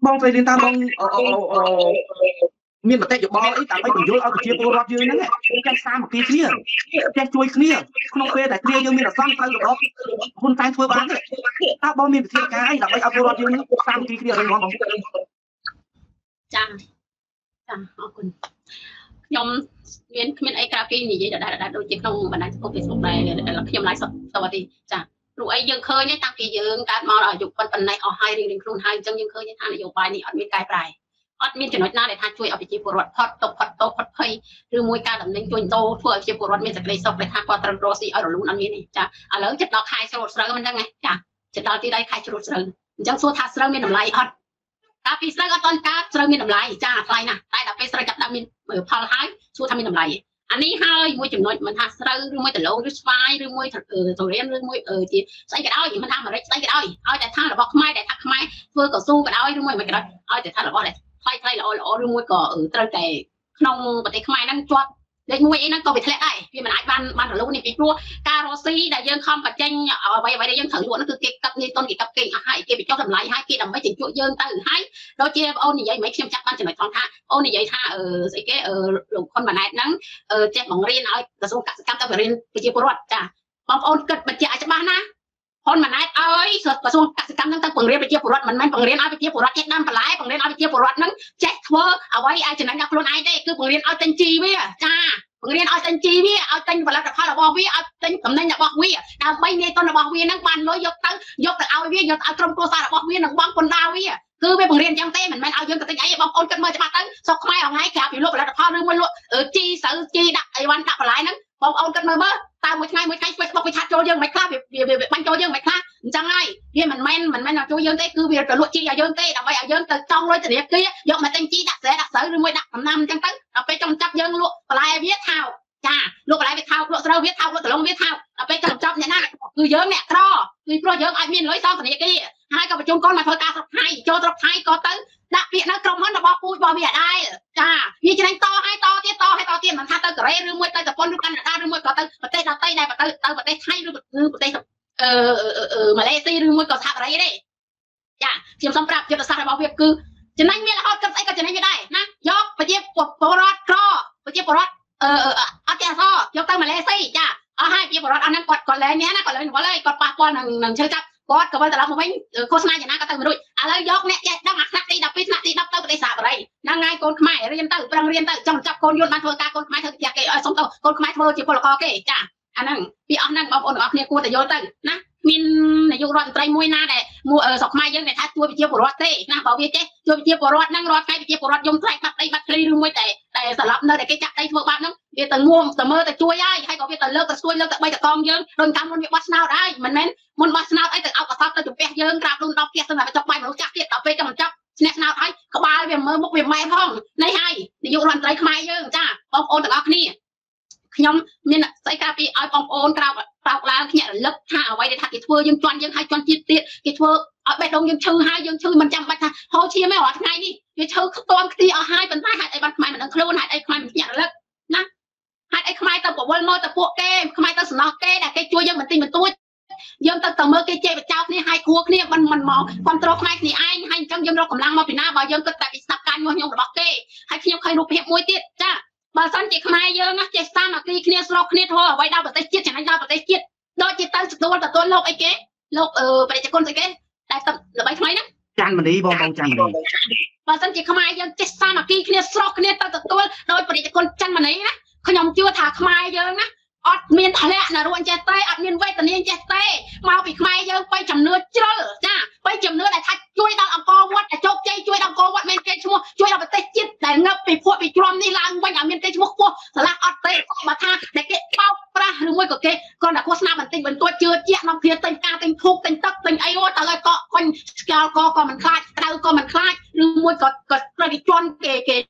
กบอมไปเรียนตาบอมเออเออเออมีมาเตะอยู่บอมไอ้ตาไปถึงยุเอาที่ปูรักยืนนั่นแหละแจ้งซ้ำตีเคลียร์แจ้งช่วยเคลียร์คุณเฟย์แต่เคลียร์ยังมีแต่ซ้ำไปอยู่ดอกคุณใจช่วยบ้างเลยถ้าบอมมีที่ไกลหลังไปเอาปูรักยืนซ้ำตีเคลียร์เลยบอมจังจังขอบคุณยอมเมียนเมียนไอ้กราฟีนี่ยิ่งจะได้ได้โดยเฉพาะบรรดาโควิดพวกในเราพยายามไล่สดสวัสดีจ้ะรู้ไอ้ยังเคยเนี่ยตั้งปียืนการมองอายุคนปันในเอาให้เรียนเรียนครูให้จังยังเคยเนี่ยทางนโยบายนี่อัดมีกายปลายอัดมีจุดน้อยหน้าเลยทางช่วยเอาไปจีบรถพอดตกพอดโตพอดเพยหรือมวยการดำเนินจนโตเพื่อจีบรถมีจากเลยสอบเลยทางกว่าตรังโรสีเอาหลุมอันนี้นี่จ้ะอ่ะแล้วจุดเราคลายสรุปเสร็จมันยังไงจ้ะจุดเราที่ได้คลายสรุปเสร็จจังสู้ทัศเริ่มมีน้ำไหลอัดตาปีสระก็ตอนก้าเสร็จมีน้ำไหลจ้ะไหลนะได้แต่ไปสระกับดำมีเหมือนพอหายสู้ทำมีน้ำไหลอันนี้ให้มวยจำนวนมันทำสระหรือมวยแต่โลหรือสไปหรือมวยเออตัวเรียนหรือมวยเออจีใส่กระดอยมันทำอะไรใส่กระดอยเอาแต่ท่าหรือบอกไม่แต่ทักไม่เพื่อก็สู้กระดอยหรือมวยมันกระดอยเอาแต่ท่าหรือบอกอะไรใส่ใส่หรืออ๋อหรือมวยก็เออตั้งแต่นองปฏิขึ้นมานั่งจวบเด็กมวยเองนั่งก็ไปทะเลได้พี่มันไอ้บ้านบ้านหรือลูกนี่ปีกลัวการรอซี่ได้ยังคอมปัจจัยเอาไว้ไว้ได้ยังถึงล้วนนั่นคือเก็บกับนี่ต้นเก็บกับเก่งให้เก็บไปเจ้าทำไรให้เก็บทำไม่ถึงจุดยืนตั้งให้เราเจี๊ยบเอาหนี้ใหญ่ไม่เชื่อมจับบ้านจะหน่อยท้องท่าเอาหนี้ใหญ่ท่าเออไอ้เก๋เออหลวงคนบ้านไหนนั่งเออเจี๊ยบของเรียนเอากระทรวงการศึกษาไปเรียนไปเจี๊ยบปวดจ้ะบางคนเกิดปัจจัยจะบ้านนะคนบ้านไหนเอ้ยกระทรวงการศึกษาตั้งแต่เปิดเรียนไปเจี๊ยบปวดมันไม่เปิดเรียนเอาไปเจี๊ยบปวดเจ็ดน้ำปลายเปิดเรียนเอาไปเจี๊ยบปวดนั่งแจ็คเวอร์เอาไว้ไอ้จะนั่งกับคนไอ้ได้คือเปิดเรียนเอาเต็มจีเว้ยจ้าเรียนเอาเต็มจีวิเอาเต็มวันละแต่พ่อเราบอกวิเอาเต็มกำเนิดเราบอกวิดาวไม่ในต้นเราบอกวินั่งบันเลยยกตั้งยกแต่เอาวิยกเอาตรงตัวซาเราบอกวิหนังบังคนดาววิคือไปเรียนจังเต้เหมือนมันเอาเยอะกับตั้งไอ้บอกคนกันเมื่อจะมาตั้งสกไม่เอาให้แคบอยู่รูปแล้วแต่พ่อเรื่องมันรู้เออจีเสือจีดักไอ้วันดักหลายนั้นบอกเอากันเมื่อเมื่อตามมวยไงมวยไงไปบอกไปชัดโจยังไม่คลาดบันโจยังไม่คลาดจังไงเนี่ยมันแม่นมันแม่นเอาโจยังเต้คือวิเราลวดจีเอาเยอะเต้เอาไปเอาเยอะแต่จ้องเลยจะเรียกกี้ยกมาตั้งจีดักเสือดักเสือหรือมวยดักนำจังตั้งเอาไปจ้องจับยังลวดปลายวิเท่าจ้าลูกอะไรวิเท่าลูกเราวิเท่าลูกแต่ลงวิเท่าเอาไปจับจับเนี่ยน่าคือเยอะเนี่ยกล้อคือโปรเยอะไอ้เมียนร้อยสองคนนี้กี้ให้กับประชุมก้อนมาทอยตาสับไห้โจสับไห้ก็ตึ้งนักเรียนนักกรมเขาบอกพูดบอกไม่ได้จ้ามีจะนั่งต่อให้ต่อเตี้ยต่อให้ต่อเตี้ยมันท่าตึ้งก็เรื่องมวยตึ้งจะปนรู้กันได้เรื่องมวยก็ตึ้งประเทศเราตึ้งได้ประเทศตึ้งประเทศไทยหรือประเทศเออเออเออมาเลเซียเรื่องมวยก็ท่าอะไรได้จ้าเตรียมสำหรับเตรียมสารบอกเพียบคือจะนั่งเมียละครกับไอ้ก็จะนั่งไม่ได้นะยกประเทศปวดปวดรอดกล้อประเทศปวดรอดเออเออเอาเตี้ยซ้อยกตึ้งมาเลเซียจ้าเอาให้เตี้ยปวดรอดเอานั่งกดกดเลยเนี้ยนะกดเลยกดเลยกดปากกดหนังหนังเชือกก็ว่าแต่เราไม่โฆษณาอย่างนั้นก็เติมมาด้วยอะไรยกเนี่ยดังหนักนักตีดับปิดนักตีดับเติมไปสาบอะไรนางไงโกนขมายเรียนเติมเรียนเติมจังจับโกนยนต์มันโทรการโกนขมายเธออยากเกยสมตัวโกนขมายโทรจีบโปรโคเกจ้าอันนั้นพี่อ้อมนั่งบอกโอนออกเนี่ยกูแต่โยนเติมนะมินในยุคร้อนไตรมวยนาแต่มัวเออสกไม่เยอะแต่ถ้าตัวไปเจียบปวดเต้นะบอกพี่เจ๊ตัวไปเจียบปวดนั่งรอใครไปเจียบปวดยมใครบัดใดบัดใครรู้มวยแต่แต่สลับเนอแต่แกจับได้ทั่วบ้านนั่งเบี้ยแต่ง่วงแต่เมื่อแต่ช่วยย่ายให้เขาเบี้ยแต่เลิกแต่ช่วยเลิกแต่ใบแต่กองเยอะโดนกำมันมีวัชนาได้มันแม่นมันวัชนาไอ้แต่เอากระซับแต่จุดเบี้ยเยอะกราบลุนดอกเบี้ยสมัยไปจับใบมันรู้จักเบี้ยต่อไปจับมันจับแนบนาไทยขบายเบี้ยเมื่อบุกเบี้ยไม้ห้องในให้ในยุคร้อนไตรขมายเยอะจ้าบอกโอนแต่เอาขี้ข ย่อมมีใส่กาปีเอาปองโอนกราบกราบลาขี้เล็บหาไว้เด็ดหักกิจวัตรยังจวนยังให้จวนจิตติกิจวัตรเอาไปลงยังชื่อให้ยังชื่อมันจำไปค่ะโฮชีไม่หรอไงนี่ยังชื่อตัวมันตีเอาให้เป็นไม้หัดไอ้บัตรไม้มันนั่งเคลื่อนหัดไอ้ไม้มันขี้เล็บนะหัดไอ้ไม้ตะบวมมอตะพวกแก้ไม้ตะสนอแก้แต่แก้จัวยังเหมือนตีเหมือนตัวย่อมตะตะเมื่อแก้เจ็บเจ้านี่ให้กลัวนี่มันมันมองความตรอกไม้นี่ไอ้ให้จังย่อมเรากำลังมาปีหน้าบ่ย่อมก็แต่สับการย่อมย่อมบอกแก้ให้พี่ย่อมใครรู้เพียบมวยติดจ้าบางสันเจ็บมาเยอะนะเจ็บซ้ำมาตีเครียดโรคเครียดท้อไว้ดาวปฏิเสธอย่างนั้นดาวปฏิเสธโดนจิตตั้งสุดตัวแต่ตัวโรคไอ้เก๋โรคเออปฏิเสธคนไอ้เก๋ได้ตับหรือใบไม้นะจันมันดีบอลจันบางสันเจ็บมาเยอะเจ็บซ้ำมาตีเครียดโรคเครียดตั้งสุดตัวโดนปฏิเสธคนจันมันนี่นะขยมจิวถากมาเยอะนะอดเมียนทะเลนะรวนเจตเต้อดเมียนเวตันเนียนเจตเต้มาปีกไม้เยอะไปจำเนื้อเจ้าจ้าไปจำเนื้อแต่ทักช่วยดังอังกอวัดแต่โจกใจช่วยดังกอวัดเมียนเตชั่วช่วยเราไปเตจิตแต่เงาปีพวกปีกรอมนี่ล้างไว้อย่างเมียนเตชั่วพวกสลักอดเตะมาท่าแต่เกะเป้าปลาหรือมวยก็เกะก่อนแต่โฆษณาเหมือนติงเหมือนตัวเจือเจี๊ยน้ำเพียรติงกาติงทุกติงตักติงไอโอแต่เลยก็คนสกอร์ก็ก็มันคลาดแต่ก็มันคลาดหรือมวยก็ก็กระดิกจวนเกะเกะ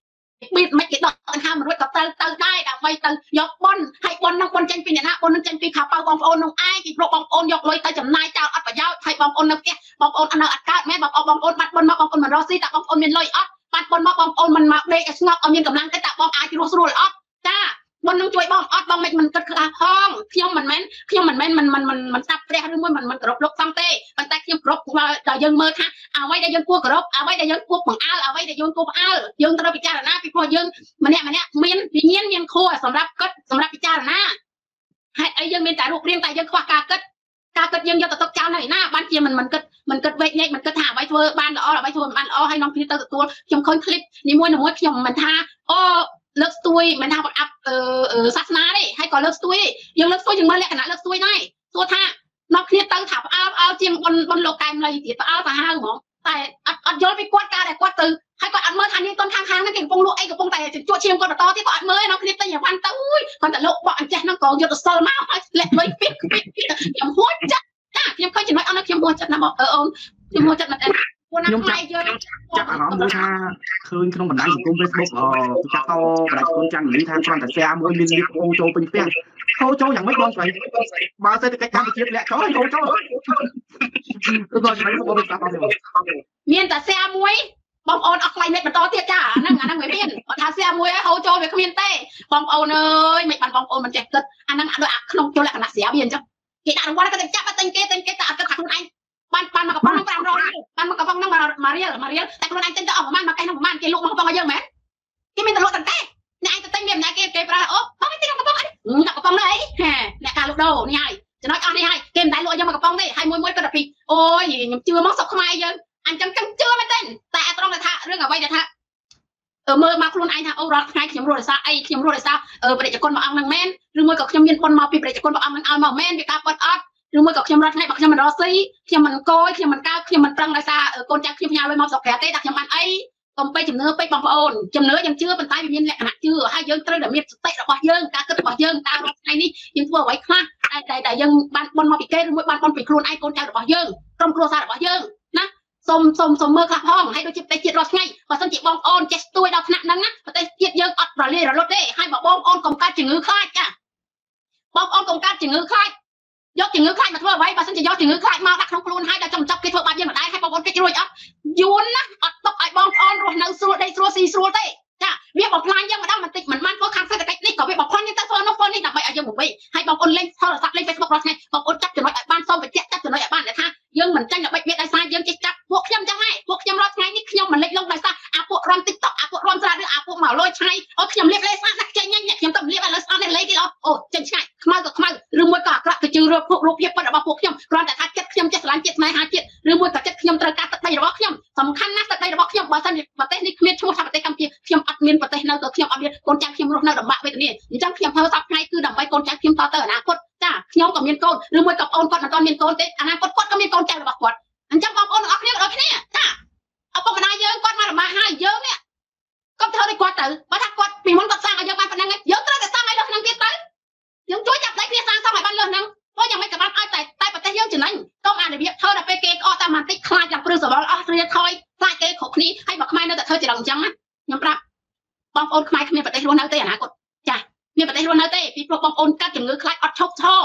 บิดไม่กี่ดอกกันห้ามมันด้วยกับเติร์เติร์ได้แต่ไปเติร์ยกบอลให้บอลนักบอลจันปีเนี่ยนะบอลนักจันปีขาเป่าบอลโอนน้องไอ้กีบบอลโอนยกลอยแต่จำนายเจ้าอัดปะยาวไทยบอลโอนนักเก็บบอลโอนอันนั้นอัดก้าวแม่บอลบอลโอนบัดบอลมาบอลโอนมันรอซี่แต่บอลโอนมันลอยอัดบัดบอลมาบอลโอนมันมาเบรกสงบเอาเมียนกำลังแต่บอลไอ้กีรู้สู้อัดจ้าบอลน้องช่วยบอลอัดบอลมันมันกระคาห้องเที่ยงมันแม่นเที่ยงมันแม่นมันมันมันมันซับแรงหรือมันมันมันกรบลบฟังเต้มันแต่เที่ยงกรบมาแต่ยังเมื่อค่ะเอาไว้ได้ยังกลัวกรบเอาไว้ได้ยังกลัวของอ้าวเอาไว้ได้ยังกลัวอ้าวยังตระพิจารณาพิพอยังมันเนี่ยมันเนี่ยเมียนวิญญาณเมียนโคสำหรับก็สำหรับพิจารณาให้ไอ้ยังเมียนแต่รูปเรียงแต่ยังขวากาเกิดกาเกิดยังยอดตกเจ้าไหนหน้าบ้านเจียมันมันเกิดมันเกิดเวทเนี่ยมันเกิดถามไว้เธอบ้านอ๋อไว้เธอบ้านอ๋อให้น้องพิจารณาตัวเพียงคนคลิปนี่มวยหนุ่มเพียงมันท่าอ๋อเลิกซุยมันทำแบบอัพเออเออศาสนาดิให้ก่อนเลิกซุยยังเลิกซุยยังมาเรียกขนาดเลิกซุยได้ตัวท่านอกเครียดตั้งถามเอาเอาเจียงบนบนโลกายมันเลยติดต่อเอาแต่ห้างหมอแต่อัดย้อนไปกวาดกาแต่กวาดตึงให้ก่อนอัดเมื่อทันนี้ต้นข้างๆนั่นเก่งปงลูกไอ้กับปงแต่จุดจั่วเชียงก่อนต่อที่ก่อนอัดเมื่อน้องเครียดตั้งอย่างวันตั้งอุ้ยก่อนแต่โลกบ่อนแจนั่งกองเยอะตัวเซอร์มากแหละเลยปิ๊กปิ๊กปิ๊กยังหัวจัดจ้ายังเขาจะน้อยเอาน้ำเค็มหัวจัดนะบอกเออองยังหัวจัดมันยงจับจับอ๋อมูชาคืนขนมบันไดของกลุ่มเฟซบุ๊กอ๋อจับโตบันไดของจันหรือทางการแต่แซมมูลนิธิโอโจเป็นเพี้ยนโอโจอย่างไม่บอลใส่มาเซตกระจายเชียร์แหละโจโอโจตัวก่อนใช้พวกบอลจับเอาเมียนแต่แซมมวยบอมโอนออกไลน์ในบันโตเตี้ยจ้านั่งงานนั่งเหวี่ยงเมียนทาแซมมวยโอโจไปเมียนเต้บอมโอนเอ้ยไม่ปั่นบอมโอนมันแจกเกิดอันนั้นโดยอักขนมโจแหละขนาดเสียเมียนจ้าเกิดอะไรวะแล้วก็จับมาเต็งเกตเต็งเกตจับกระถางไอบ้านบ้านมากระป๋องน้ำปลาร้อนบ้านมากระป๋องน้ำมาเรียลมาเรียลแต่คนนั้นจะออกมาบ้านมาใกล้น้ำบ้านเกลือลูกมากระป๋องเยอะไหมที่มีตลกตั้งแต่นายจะเต้นแบบนายเกลือเกลือปลาโอ๊บบ้านไม่ติดกระป๋องอันนี้กระป๋องเลยแหมแต่การลูกโดนี่ไงจะน้อยอันนี้ไงเกมได้ลูกยังมากระป๋องได้ให้มวยมวยกระปิโอ้ยยังเจือมองศพเข้ามาเยอะอันจังจังเจือมาเต้นแต่ตรงกระทะเรื่องอะไรกระทะเออเมื่อมาครูนายนะโอ้รักนายเขียมรวยซะไอเขียมรวยซะเออประเดี๋ยวจะคนมาเอาหนังแมนหรือมวยกับเขียมเย็นคนมาปีประเดี๋ยวจะคนมาเอาหนังเอาหนังแมนไปกาปอดอัดหรือเมื่อก่อนเขียมรัดให้บอกเขียมมันรอซี่เขียมมันโก้เขียมมันก้าวเขียมมันปรังไรซาเออคนจากเขียมยาวเลยมองสอกแผลเตะดักเขียมมันไอ้ต้มไปจำเนื้อไปปองพะโอนจำเนื้อยังเชื่อเป็นตายเป็นยันแหลกขนาดเชื่อให้ยังเตะเดือดเมียเตะระบายยังตาเกิดระบายยังตาเราไอ้นี่ยังทั่วไว้ค่ะไอ้ใดใดยังบันบอลมาปีเก้หรือบันบอลปีครูนไอ้คนจากระบายยังตรงครัวซาระบายยังนะสมสมสมเมื่อครับห้องให้ดูจิตไปจิตรอดไงพอสมจิตบองออนเจสตัวดาวขนาดนั้นนะพอแต่จิตยังอัดระเล่ระลดได้ให้บอกบองออนกองการจึงเงือคลาดจ้ะบองออนกองการจึงเงือคลาดยกถึงเงื่อนไขมาทั่วไว้บาสันจะยกถึงเงื่อนไขมาดักน้องครูนให้ได้จำจับกิจวัตรบางอย่างได้ให้บอลบอลกิจรวยอ่ะยุนนะอดตบไอ้บอลออนรวดนั่งสู้ได้สู้ซีสู้เต้จ้าเบี้ยบอลพลานยังมาได้มันติดมันมันเพราะครั้งแรกแต่นี่ก็เบี้ยบอลพลานนี่ตั้งโซนน้องโซนนี่ดับไปเอาเยอะหมดไปให้บอลออนเล่นโทรศัพท์เล่นเฟซบุ๊กรอดไงบอลออนจับจนน้อยไอ้บ้านซ้อมไปเจ๊จับจนน้อยไอ้บ้านเลยค่ะยังเหมือนจังดับไปเบี้ยได้ซ้ายยังจะจับพวกย่ำจะให้พวกย่ำรอดไงนี่ย่ำมันเล็กลงได้ซะอาพวกรอนติ๊กต็อกอาพวกรอนสระเดืออาพวกเหมาลอยชัยอ๋อย่ำเรียบเลยซะนักใจยังเนี่ยย่ำต่ำเรียบอะไรซะเนี่ยเลยกี่รอบโอ้จังใช่มาก็มาหรือมวยกากระก็จืดพวกรูปเพียบประดับพวกย่ำรอนแต่ทัดเจ็ดย่ำเจ็ดสลันเจ็ดนายหาเจ็ดหรือมวยกับเจ็ดย่ำตระกาตัดไประวังย่ำสำคัญนะตัดไประวังย่ำบาสันประเทศนี่เมียชั่วทำประเทศกัมพูชาย่ำอัดเมียนประเทศเราตัวย่ำอัดเมียนคนจังย่ำรถเราดับบ้าไปตัวนี้จังย่ำเท้าซับไงคือดับไปคนจังย่ำต่อเตอร์นะคนจ้าย่ำกับเมียนโกนหรือมวยกับโอนก่อนตอนเมียนโกนเตะอนาคตโคตรก็เมียนโกนใจระบกวดอันจังความโอนเอาเพี้ยนเอาเพี้ยนเนี่ยจ้าเอาปมนาเยอะก้อนมาหรือมาให้เยอะเนี่ยก็เท่าได้กวาดแต่มาถ้ากวาดปีมันก็สร้างเอาเยอะไปเป็นยังไงเยอะเท่าแต่สร้างไอ้เรื่องนั่งเตี้ยเต้ยยังช่วยจับได้เพี้ยนสร้างสร้างไอ้บ้านเรื่องนั่งเพราะยังไม่กลับบ้านไอ้แต่ใต้ประเทศเยอะจริงๆต้องอ่านในเบียร์เท่าแต่ไปเกย์ก็ตามมันติดคลายจากปลื้มสมองอ๋อเรียทอยใต้เกย์ขบนี้ให้บอกไม่น่าจะเท่าจะลองจังนะยอมรับปองโอนไม่ขมิ้นประเทศล้วนเอาเตี้ยนะกดจ้าเ มีประเทศวันนั้นเต้ปีพรบองอนกัดจึงเงือกคล้ายอัดชกท่อ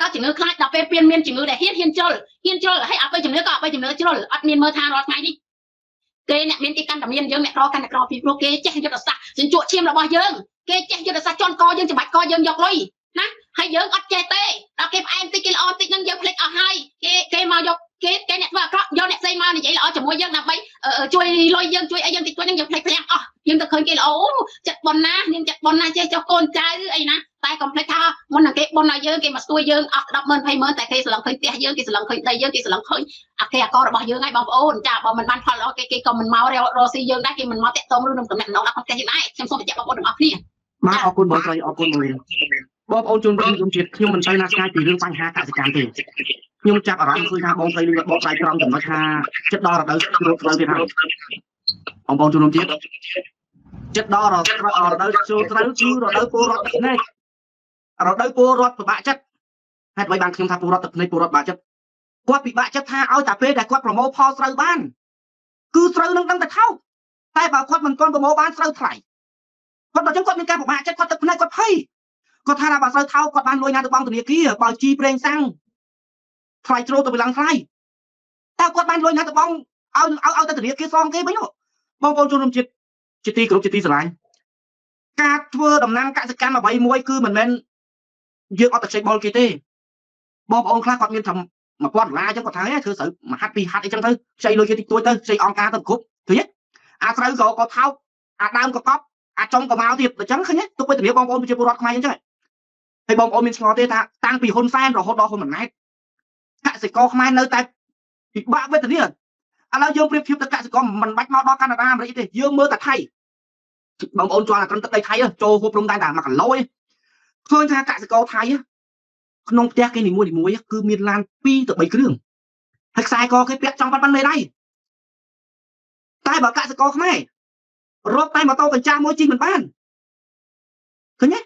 กัดจึงเงือกคล้ายแต่เป็นเปลี่ยนเมียนจึงเงือกแต่เฮี้ยนเฮี้ยนเจอเฮี้ยนเจอให้อัดไปจึงเงือกก็ไปจึงเงือกเจออัดเมียนเมื่อทางรอดไงดิเกย์เนี่ยเมียนอีกันแต่เมียนเยอะเนี่ยรอกันแต่รอปีพรบเกย์แจ้งยศศักดิ์สินจั่วเชี่ยมระบายเยอะเกย์แจ้งยศศักดิ์จอนกอเยอะจะบัดกอเยอะยกเลยนะให้เยอะอัดเจเต้เราเก็บแอมติกิลออนตินั่งเยอะพลิกเอาให้เกย์เกย์มายกเกย์เกย์เนี่ยว่าก็ยกเนี่ยใส่มาเนี่ยใหญ่ละอ๋อจะมวยเยอะนะไปเออช่วยลอยเยอะช่วยไอ้ยังติดตัวนั่งเยอะพลิกพลิกอ๋อยังตะเคียนเกย์ละโอ้จัดบอลนะยังจัดบอลนะเจ้าเจ้าโกนใจหรือไอ้นะตายกำพลิกท่ามันหนักเกย์บอลนะเยอะเกย์มาช่วยเยอะอ๋อรับเงินไปเงินแต่เกย์สลังเคียนเตี้ยเยอะเกย์สลังเคียนได้เยอะเกย์สลังเคียนอ๋อเกย์ก็ระบายเยอะไงบอลโอนจ้าบอลมันบ้านพอแล้วเกย์เกย์ก็มันเมาเร็วรอซีเยอะได้เกย์มันเมาเตะตรงรุ่นนุ่มกับแม่น้องรับความเก่งได้เชื่อมโซ่ไปจับบอลหนึ่งอัพนี่มาออกคุณบอลใครออกคุณเลยบอลเอาจนรุ่นจนจิตยังมันใช้นาสกายตีเรื่องปัญหาการจัดการตียังจับอะไรคุยทางบอลใส่เรือบอลใส่กรองถึงราคาจัดดอเราเดินเราตีทางของบอลจนรุ่นจิตจัดดอเราเราเดินโซ่เราเดินชื่อเราเดินโกรธตึกในเราเดินโกรธบ้าจัดให้ไปบางทีทำโกรธตึกในโกรธบ้าจัดกวาดปีบ้าจัดท่าเอาแต่เพื่อแต่กวาดโปรโมพอเสร็จบ้านคือเสร็จนั่งตั้งแต่เท่าแต่บางคนมันก้อนโปรโมบ้านเสร็จไถ่กวาดเราจังกวาดเป็นการบ้าจัดกวาดตึกในกวาดให้ก็ถ้าเราบาดเท้ากดบานลอยนาตะบองตัวนี้กี้บาดจีเปล่งซังไฟโตรตัวไปหลังไฟแต่กดบานลอยนาตะบองเอาเอาเอาตัวนี้กี้ซองกี้ไม่หรอกบองบองจุลจิตจิตตีกลุ่มจิตตีสลายการทัวร์ดำน้ำการจัดการมาใบมวยคือเหมือนเป็นเยอะเอาแต่ใช้บอลกีตีบองบองคลาดความเงินทำมาคว้าลายจังกดท้ายคือสื่อมาฮัตปีฮัตไอจังเธอใช้ลอยกีตีตัวเธอใช้อองการตัวคุบถือยัดอาเซอร์ก็กดเท้าอาดามก็ก๊อปอาจงก็มาเอาตีแต่จังคือเนี้ยตัวไปตัวนี้บองบองจะปวดทำไมยังไงไอ้บอมโอมินสโลเตต้าตั้งปีคนแฟนเราโคตรดอคนเหมือนไงกะสิกอขมายเนื้อแต่ปีบ้าไปแต่เนี่ยอะไรเยอะเปรียบเทียบแต่กะสิกอมันบัดมาดอกันอะไรอะไรอีกเยอะเมื่อแต่ไทยบอมโอนจวนอะไรกันแต่ไทยอ่ะโจโคบลงได้ด่ามากันลอยเพื่อนทางกะสิกอไทยอ่ะนงเตี้ยกันหนีมวยหนีมวยคือมีลานปีตัวใบเครื่องหักสายกอเคยเปียกจังปันปันเลยได้ใต้บ่กะสิกอขมายรบใต้มาโตกันจ้ามวยจีนเหมือนบ้านคือเนี้ย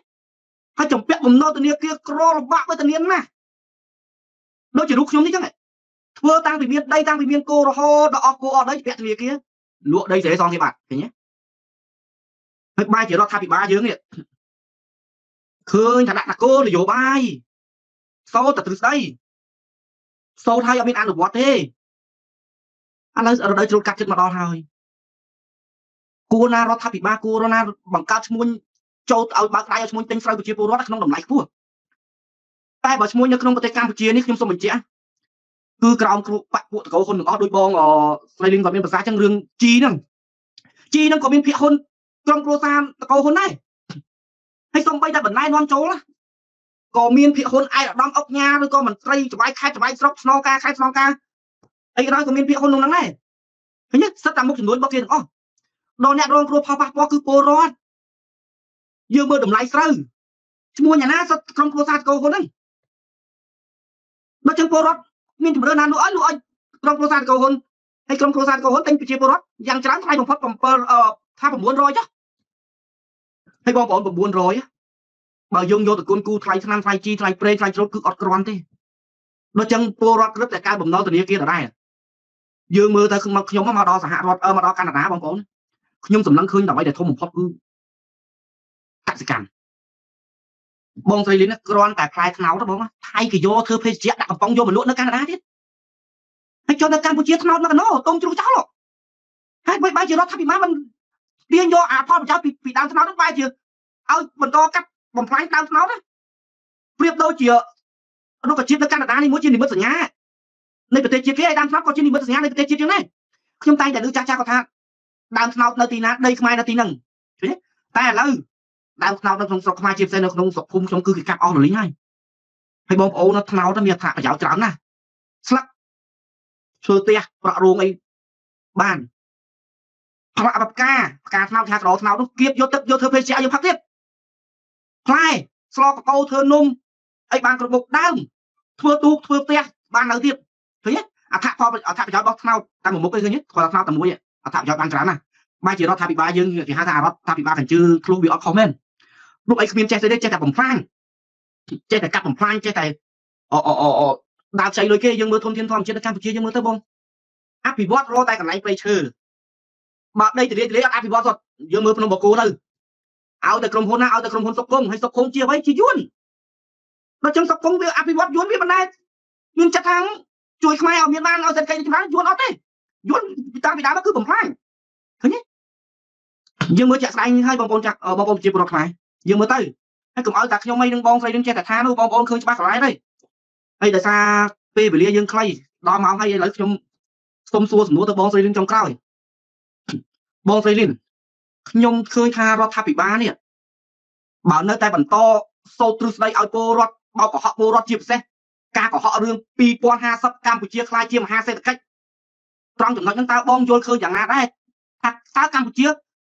ถ้าจมเปียกผมนอนตัวนี้กี้กรอบ้าไปตัวนี้นะเราจะลุกยมนี่จังไงเพื่อตั้งปีเมียนได้ตั้งปีเมียนโกรอฮอดอกโกอได้เปียกตัวนี้กี้ลวกได้เสียซองที่บาทอย่างเงี้ยเฮ้ยบ้าเจี๋ยเราทำปีบ้าเยอะเนี่ยเคยถนัดตะโกนหรือโยบายโซ่ตัดตึกได้โซ่ไทยเอาเป็นอันหรือวัดเท่อะไรเราได้จุดกัดจุดมาดอไทยกูน่าเราทำปีบ้ากูเราน่าบังคับชมุนโจทย์เอาบางรายเอาสมุนเป็นไฟบุญชีปูรอดขนมดำไหลกู้แต่บางสมุนเนี่ยขนมปฏิการบุญชีนี่ขนมสมุนเจ้าคือกรองครูปะปูตะโกคนหนึ่งอ๋อโดยบองอ๋อไฟลิงก่อนเป็นภาษาจังเรื่องจีนั่งจีนั่งก่อนเป็นเพียคนกรองครูซานตะโกคนได้ให้ส่งไปแต่บรรลัยนอนโจ้ละก่อนเป็นเพียคนไอ้ดำออกงาแล้วก็มันไตรจะไปใครจะไปสล็อปนอกาใครสล็อกาไอ้ร้อยก่อนเป็นเพียคนลงนั่งได้เห็นไหมสตาร์มุกถึงโดนบอกเองอ๋อโดนเนี่ยกรองครูพอปะปูคือปูรอดยืมเบอร์ดมไลซ์เลยชั่วโมงอย่างน่าสักกรมโคซาโกคนนั้นมาจังโปรดมีถึงเรื่องนานด้วยด้วยกรมโคซาโกคนให้กรมโคซาโกคนเป็นปีเจโปรดอย่างจะร้านใครผมพับผมเปิดเอ่อถ้าผมบวนรอยจ้ะให้บอมบอมผมบวนรอยอ่ะบ่าวยงโยตะกุนกูไทยชนะไทยจีไทยเปรย์ไทยโจรคืออดกรอนที่มาจังโปรดรับแต่การผมนอนตัวนี้กี้แต่ได้ยืมเบอร์แต่คือมาขยมมาดอสหรัฐเออมาดอการหนาบอมบอมขยมสำลักคืนแต่ไว้แต่ทมผมพับกูกิจกรรมบองไทยลิ้นกรอนแต่พลายเท้านะบอกว่าไทยกิโยเธอเพจเจดักปองโยมันล้วนนะการนะที่ให้โจนการผู้เชี่ยวชาญมากันเนาะตรงจุดเจ้าหรอกให้ใบใบเจรถทับปีมามันเรียนโยอาพ่อเจ้าปีปีดาวเท้าต้องใบเจอเอาบนโต๊ะกับบนพลายดาวเท้านะเปรียบโดยเจอโดนกับเชี่ยวการนะนี่มุ้ยเชี่ยวนี่มันสัญญาในประเทศเชี่ยวแค่ดาวเท้าก็เชี่ยวนี่มันสัญญาในประเทศเชี่ยวยังไงขึ้นใจแต่ดูจ้าจ้าก็ท่าดาวเท้านาทีนะได้ขึ้นมานาทีหนึ่งแต่แล้วดาวเราดำรงศกมาจีบเซนดำรงศกภูมิชมคือกิจการอ่อนหรือไงให้บอมโอ้นัทเราจะมีถาดยาวจามนะสลักเชือเตียประโรงไอ้บ้านพระบับกาการเราชาติเราเราต้องเก็บโยตึกโยเธอเพชรอายุพักเทียบคลายสลอกเอาเธอนุ่มไอ้บางกระบอกดำทัวตูทัวเตียบ้านเราเทียบเฮ้ยอัฐพออัฐไปย้อนบอกเราตามหมู่มุกเลยเนี่ยพอเราตามหมู่เนี่ยอัฐย้อนบางจามนะไม่จีเราทำปีบ้าเยอะเงี้ยที่ห้าตาเราทำปีบ้ากันชื่อครูวิออฟคอมเมนต์ลูกไอ้คือมีนแจ๊สได้แจ๊สแต่ผมพลังแจ๊สแต่กับผมพลังแจ๊สแต่อ๋ออ๋ออ๋อดาวใจเลยเกยยังมือทนเทียนทอมเจ๊สแต่การผู้เชี่ยวยังมือเตะบงอัพปีบอสรอตายกันไหนไปเชื่อมาได้แต่เดี๋ยวอัพปีบอสสดยังมือพนมบอกโก้เลย เอาแต่กรมพลนะเอาแต่กรมพลสกงให้สกงเจียไว้จียุ่นเราจังสกงเวอภิวัตยุ่นวิบันไดยุ่นจัดทางจุยขมายเอาเมียนมาเอาเซนไกจีพังยุ่นเอาเต้ยุ่นตามไปด่ามันคือผมพลาดเห็นไหมยังเมื่อจากใส่ให้บอมบอลจากบอมบอลจีบรอกไหมยังเมื่อเต้ให้กลุ่มเอาจากยังไม่ดึงบอลใส่ดึงแจกแต่ท่านู้บอมบอลเคยจะมาขายได้ไอ้แต่ซาเปย์ไปเรียยังใครดอมเอาให้เลยชมสมซัวสมนัวตะบอลใส่ดึงจงกล้าบอลใส่ลินยมเคยทารถทับปีบ้าเนี่ยบ่าวเนื้อแต่บันโตโซตรุสไดเอาโปรถบ่าวก่อเหาะโปรถจีบเซกาก่อเหาะเรื่องปีปอนห้าซับกามปุจีคลายเจียมห้าเซตะกัดตรองจุดน้อยนั้นตาบองโยนเคยอย่างน่าได้ทักสาวกามปุจี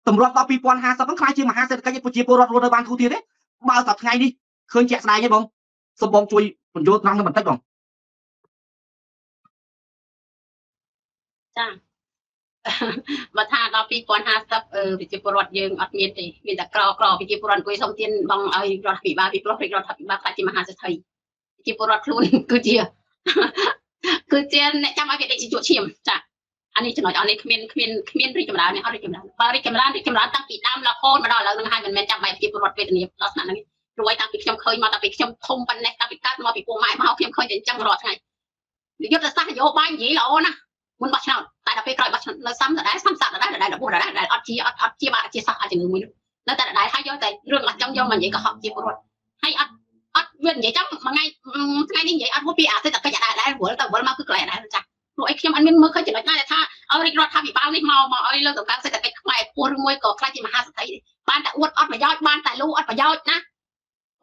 ตำรวจต่อปีปอนห้าซับคลายเจียมห้าเซตะกัดยังปุจีโปรถโรงพยาบาลทูเทียเนี่ยบ่าวตัดไงดิเคยแจกสไลด์ยังบองสมบองจุยผลโยนรังนั้นบันตัดบองจ้ามาท่าเราปีปอนห้าซับเออพิจิปรดยังอัดเมียนเลยมีแต่กรอกรอพิจิปรดกุยส่งเทียนบางเอารถปีบ้าปีปรดปีรถทับปีบ้าคลายจิมหาเศรษฐีพิจิปรดคลุนคือเจียคือเจียเนี่ยจำไว้เป็นเด็กจิจุเฉียมจ้ะอันนี้จะหน่อยอันนี้ขมิ้นขมิ้นขมิ้นริกมร้านเนี่ยเขาริกมร้านบาริกมร้านริกมร้านตั้งปีน้ำละโคนมาดอแล้วนึงให้มันแม่จำไว้พิจิปรดเป็นอันนี้ลักษณะนี้รวยตั้งปีจำเคยมาตั้งปีจำทมปันเนตั้งปีตัดมาปีปูไม้มาเขาเคยเห็นจังรอดไงยุทธศาสตร์โยบายยี่หล่อนะมันบัชนาแต่เราไปกลายบัชนาซ้ำแต่ได้ซ้ำซ้ำแต่ได้แต่ได้แต่พูดแต่ได้แต่อัดจีอัดอัดจีมาอัดจีสักอัดจีหนึ่งมือแล้วแต่ได้ให้ย่อแต่เรื่องหลักจำย่อมันใหญ่ก็หอบจีบรถให้อัดอัดเวียนใหญ่จำมันไงไงนี่ใหญ่อัดหัวปีอัดแต่แต่ก็จะได้ได้หัวแต่หัวมาคือไกลได้จ้ะรู้ไอ้เข้มอันนี้มือเคยจะได้ง่ายแต่ถ้าเอาริกรอดทำอีบ้านี่เมาเมาเอาเรื่องต่างๆแต่แต่ไปปูรุ่งมวยก่อใครจีมาห้าสิบไทยบ้านแต่อวดอัดมาย่อบ้านแต่รู้อัดมาย่อนะ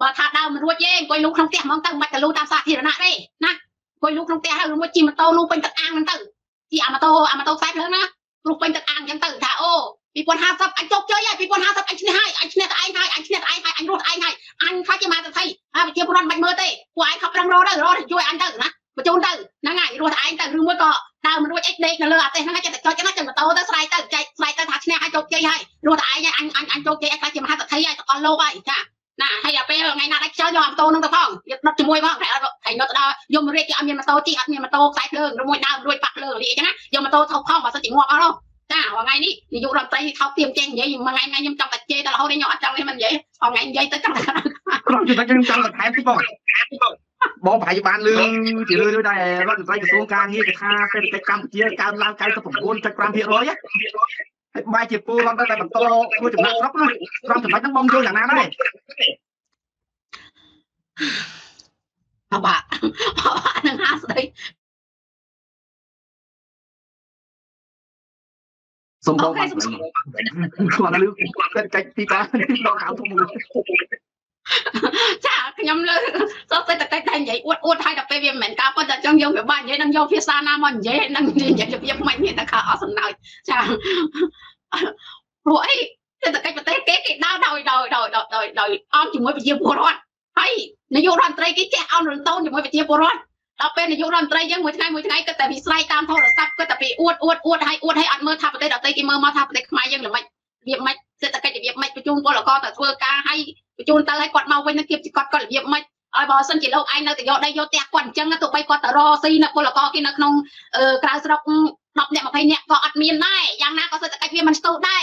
ว่าถ้าดาวมันรู้เย้งก็รู้ครั้งเตี้ยมองตั้งมันจะรู้ตามสาธิรณะได้นะก็รู้ครั้งเตี้ยให้รู้ว่าจีมันโตรู้เป็นตะอ่างมันตึ้งที่อามาโตอามาโตแซ่บแล้วนะลูกเป็นตะอ่างยังตื่นถ่าโอ้ปีปนห้าซับอันจบเจอใหญ่ปีปนห้าซับอันชิ้นให้อันชิ้นให้ไอ้ไอ้อันชิ้นให้ไอ้ไอ้อันรูดไอ้ไอ้อันข้าจะมาจะใช่อาไปเจียบร้อนใบเมื่อเต้หัวไอ้ขับรังรอได้รอช่วยอันตื่นนะมาโจนตื่นนั่งไงรูดไอ้ตื่นรู้ว่าก็ดาวมันรู้เอ็กเด็กนั่นเลยเต้นั่งไงจะเจอจะน่าจะมาโตแต่สไลด์ตื่นใจสไลด์ตื่นถ่าชิ้นให้จบเจอใหญ่รูดไอ้ไงอันอันอันจบเจอข้าจะมาจะใช่ใหญ่ตะกอนโลไปจ้ะน่ะให้อย่าไปไงน่าได้เจ้ายอมโตนึงตะพ้องยึดนัดจมวยบ้างแต่ไอ้นัดดาวยมเรียกเอาเมียมาโตจี้เอาเมียมาโตสายเพลิงระมวยดาวด้วยปักเลยดีจังนะยมมาโตเท่าข้องมาสติงอกเอาแล้วจ้าว่าไงนี่นิยุรำใจเขาเตรียมแจงเยอะมาไงไงยมจังแต่เจแต่เราได้ยอดจังให้มันเยอะเอาไงเยอะแต่จังแต่เราจุดจังจังแต่แพ้ที่บอกบอกพยาบาลลืมจีลืมได้รัฐใจกระทรวงการเฮียจะฆ่าเศรษฐกรรมเจียการร่างกายสมบูรณ์จักรรมเพียร้อยใบจีปูรำได้แต่มันโตด้วยจุดนั้นรับนะรำจุดนั้นต้องมองดูอย่างนั้นได้เอาบะเอาบะหนึ่งห้าสิบสมบูรณ์ขวานลึกเป็นไก่ตีตาลองขาวทุ่มมือจ้าขยำเลยซอสแต่ไก่แดงใหญ่อ้วนอ้วนไทยดับไปเวียนเหม็นกาเพราะจะจ้องยงแบบบ้านใหญ่นั่งยงพิซซ่าหน้ามันใหญ่นั่งยืนใหญ่จะเยี่ยมไม่เนี่ยนะคะเอาสนายจ้าโว้ยแต่ไก่ประเทศเก๊กดาวดาวดาวดาวดาวดาวดาวอ้อมจุ่มไว้ไปเยี่ยมบัวร้อนให้นายกรัฐมนตรีกิจเอาหนุนต้นอย่างมวยไปเทียบปรอนเราเป็นนายกรัฐมนตรียังมวยชนะมวยชนะก็แต่พิสไลตามโทรศัพท์ก็แต่ไปอวดอวดอวดให้อวดให้อัดมือทับประเทศเราเตะกี่มือมาทับประเทศมายังหรือไม่เบียบไม่เศรษฐกิจเบียบไม่ประจุตัวละก็แต่เพื่อการให้ประจุตัวให้กอดเมาไว้นักเก็บจิกอดก็เบียบไม่ไอ้บอสันจิโลกไอ้เราแต่ยอดได้ยอดแตกกวนจังนะตัวไปกอดแต่รอซีนะตัวละก็กินนักนงเออกลางสระนบเนี่ยมาไปเนี่ยก็อัดมีนได้ยังนะก็เศรษฐกิจเบียบมันสู้ได้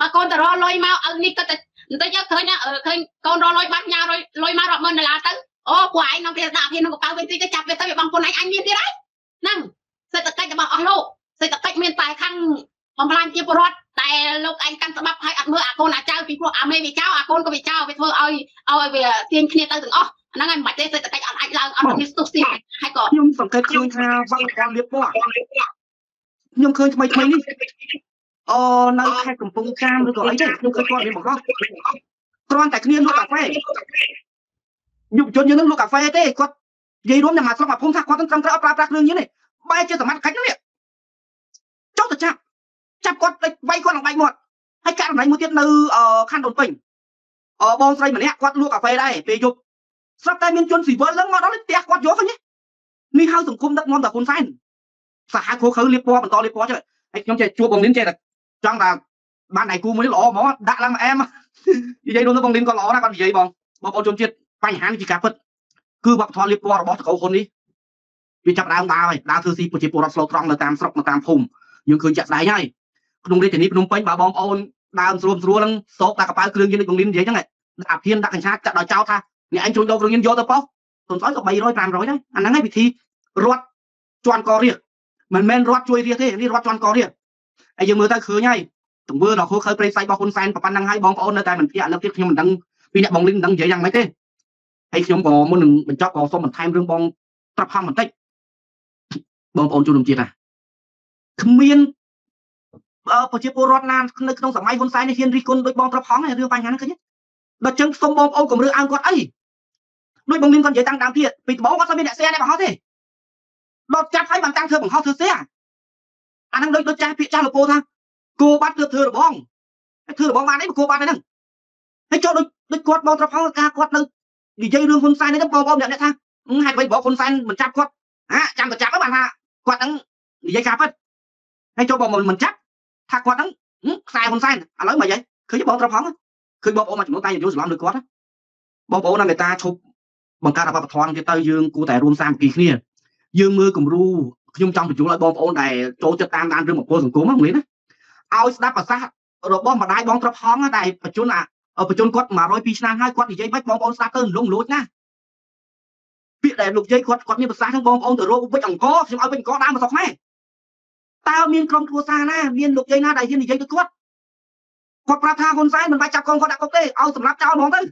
ปากกอนแต่รอลอยมาเอานี่ก็แต่แต่ยอดเคยนะเออเคยกองรอลอยบ้านยาลอยลอยมารอบเมืองนาลาตึ้งโอ้กว่าไอ้น้องเพียรดาเพียรน้องกระเป๋าเป็นตีก็จับเป็นตีบางคนไอ้ไอ้เมียนที่ไรนั่งเศรษฐกิจจะบอกอ๋อลูกเศรษฐกิจเมียนตายข้างบำพลานเจียบรอดแต่ลูกไอ้กันสะบับให้อัดเมื่ออาโกนอาเจ้าปีพวกอาเมย์ปีเจ้าอาโกนก็ปีเจ้าไปเถอะเอาเอาไอ้เบียร์เตียงขี้เต่าถึงอ๋อนั่งไอ้หมัดเศรษฐกิจอัดไอ้เราอัดมิสตุสิให้ก่อนยมสังเกตคืนทางฟังการเรียบว่าเรื่องคืนทำไมทำไมนี่อ๋อในแค่กลุ่มปงกามหรือตัวอะไรเนี่ยยมเคยก่อนเรียนบอกก็ตอนแต่เคลียร์ลูกกาแฟยุบจนยังนั่งลูกกาแฟเต้กอดยีร่วมอย่างมาสมัครพงศักดิ์ความตั้งใจเอาปลาปลาเรื่องนี้เลยใบเจ้าสมัครใครนั่นเนี่ยเจ้าตัวจับจับกอดใบกอดหลังใบหมดให้การไหนมือเทียนเออขั้นตอนปิ่งเออบอลใส่เหมือนเนี้ยกอดลูกกาแฟได้ไปยุบสับแต่เมียนจนสีเวิร์ดเรื่องมาดอลเตียกอดโยกันเนี่ยนี่ข้าวสังคมดักนอนแต่คนไซน์สาหัสโคเขาเรียบปอมันต่อเรียบปอใช่ไหมไอ้น้องเจ้าจัวบองลิ้นเจ้าจังแต่บ้านไหนกูไม่ได้หล่อหมอด่าลังแอมยีร่วมตัวบองลิ้นก็หล่อนะกันยีบองบองจมเจ็ดปัญหาที่การพัฒน์คือบักทอริปวอร์บอสเขาคนนี้วิจับดาวดาวดาวเธอซีปุจิปุรัสโลตรองมาตามสกมาตามภูมิยังเคยจัดได้ไงนุ่งเรียนแต่นี้นุ่งเป็นบาบองโอน ดาวรวมรวมลังโซกตากระป๋าเครื่องยืนกองลินเยอะจังเลยดาบเพียนดาบกัญชาจัดดอยเจ้าท่าเนี่ยอันชนโดนเครื่องยืนโยตะป๊อกส่วนซ้อยกับใบร้อยตามร้อยได้อันนั้นให้พิธีรถจวนกอเรียกเหมือนแม่นรถช่วยเรียกเท่นี่รถจวนกอเรียกไอ้ยังมือตาเขือไงถึงเมื่อเราเคยไปใส่บอลคนแฟนประพันธ์ดังให้บอลโอนในใจมันพี่อ่ะแล้วที่ขยมมันดังพี่เนี่ยบอลลินดังเยอะยังไหมเต้ไอ้ขยมบอลมันหนึ่งมันจับบอลส้มมันไทม์เรื่องบอลตะพังมันเต้บอลโอนจุดดมจีนะขมิ้นเออพอเชียร์บอลรอดนานในขนมสมัยคนแฟนในเฮียนริคนโดยบอลตะพังเนี่ยเรื่องไปงั้นก็เนี่ยเราจังส้มบอลโอนกับเรืออังกอร์ไอ้ด้วยบอลลินคนเยอะจังดังพี่ปิดบอลก็สมิธเสียในบอลเขาเต้เราจับให้บางจังเธอของเขาเธอเสียอันนั้นโดยโดยใจพี่จ้าหลวงปู่ท่านกูบัดเธอเธอหลวงบ้องเธอหลวงบ้องมาได้กูบัดได้นั่งให้โจโดยโดยกอดบอลตะพังกากอดเลยดีใจเรื่องคนแฟนในตั้งบอลบอลเดี๋ยวนี้ท่านให้ไปบอกคนแฟนเหมือนจับกอดฮะจังก็จับแล้วบ้างฮะกอดนั่งดีใจกาพัดให้โจบอลเหมือนจับถ้ากอดนั่งใส่คนแฟนอะไรแบบนี้คือจะบอลตะพังคือบอลโอมาจุดน้ำตาอย่างเดียวสุดล้ำเลยกอดบอลโอนั่นเป็นตาชุบบางการระบาดท้องที่เตยยืงกูแต่รวมสามกี่ขี้เนี่ยยืงมือกับรูยุ่งจังจุดเลยบอลโอนได้โจจะตามการเรื่องของคนสังคมมั้งเลยนะเอาดับประสาทเราบอลมาได้บอลตะพ้องอะไรปัจจุบันอ่ะปัจจุบันกดมาร้อยปีชนะให้กดยิ่งไม่บอลโอนซาเตอร์ลงลุดนะพี่แต่ลุดยิ่งกดกดมีประสาททั้งบอลโอนแต่เราไม่จังก้อฉันเอาเป็นก้อได้มาสองแม่ตาเมียนกรมทัวซานะเมียนลุดยิ่งหน้าใดที่ยิ่งจะกดกดประธานคนซ้ายมันไปจับกองกดดักกดเตะเอาสำหรับเจ้าหลวงตึ้ง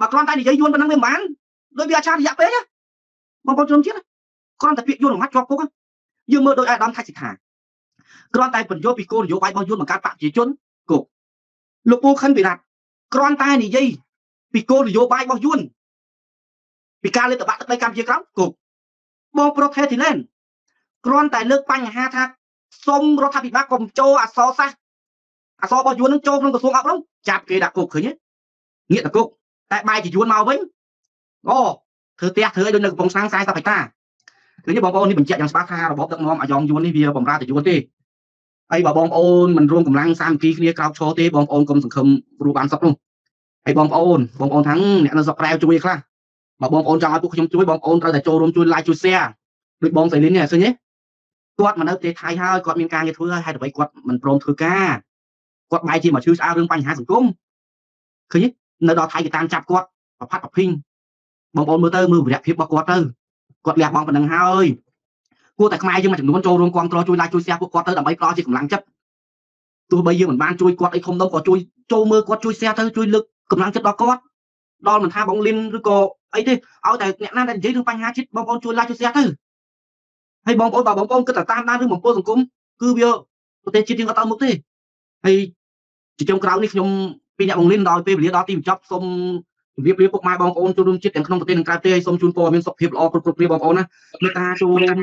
มากรอนใจยิ่งยวนเป็นนักเรียนมันโดยวิชาที่อยากเป็นนะบอลบอลจนเชี่ยกรอนแต่พี่ยวนของมัดจอบกูกันยืมมือโดยไอ้ดำไทยสิทธากรอนตายเป็นโยบิโกนโยบายบอลยุ่นเหมือนการปะจีจนกบลูกปูขันปีนัดกรอนตายนี่ยี่ปิโกนโยบายบอลยุ่นปีการเล่นตะบัดตะไปกำจีกรับกบบอลโปรเทสที่เล่นกรอนตายเลือกปังห้าทักสมรถทับปีนัดกลมโจอัศซอซะอัศซอบอลยุ่นนั่งโจนั่งกระทรวงอับล้มจับเกดักกบคือเนี้ยเงี้ยตะกบแต่ใบจีจวนมาเว้ยโอ้เธอเตี้ยเธอโดนหนึ่งปงสังสายตะไปตาคือที่บอลบอลนี่มันเจ็บอย่างสปาร์คาเราบอกตั้งน้อมอายองยวนนี่เบียร์ผมราแต่ยวนที่ไอ้บอลบอลมันรวมกำลังสามกีนี่กล่าวโชว์ที่บอลบอลกรมสังคมรูปานซับลงไอ้บอลบอลบอลบอลทั้งเนี่ยเราสแปรช่วยครับบอลบอลจังไอ้พวกขยมช่วยบอลบอลเราแต่โจรวมช่วยลายช่วยเสียหรือบอลใส่ลิ้นเนี่ยซึ่งเนี้ยกอดมันเอาเตะไทยให้กอดมีการเยอะทั่วให้แต่ไปกอดมันโปร่งถือก้ากอดใบที่มาชื่ออาเรื่องปัญหาสังคมคือเนี้ยในดอไทยก็ตามจับกอดพัดพิงบอลบอลมือเตอร์มือแบบพิบกอดเตอร์กดแหลกมองเป็นดังห้าเอ้ยกูแต่ขมายยังมาถึงโดนโจรวงกองตรอจุยลายจุยเสียพวกกอดเตอร์ดับใบกรอจิตกำลังจับตัวใบยืมเหมือนบ้านจุยกอดไอ้คมต้องกอดจุยโจมือกอดจุยเสียเตอร์จุยลึกกำลังจับดอกกอดดอนเหมือนท่าบองลินหรือกอไอ้ที่เอาแต่เนี่ยน่าจะยืดถึงปัญหาชิดบองบอลจุยลายจุยเสียเตอร์ให้บองบอลบ่าวบองบอลก็แต่ตามหน้าเรื่องของโป้สังคมคือเบี้ยตัวเตจิตยังก็ตามมุกที่ให้จิตจงกล่าวนี่ขยมปีเนี่ยบองลินดอยไปเรียดดอยตีมจับสมเรียบเรียบพวกไม้บอลโอนจูดมจิตแต่ขนมประเทศหนึ่งกลายเตยสมจูนโปเป็นศพเพียบออกกรุบกรีบบอลโอนนะเมตตาจูน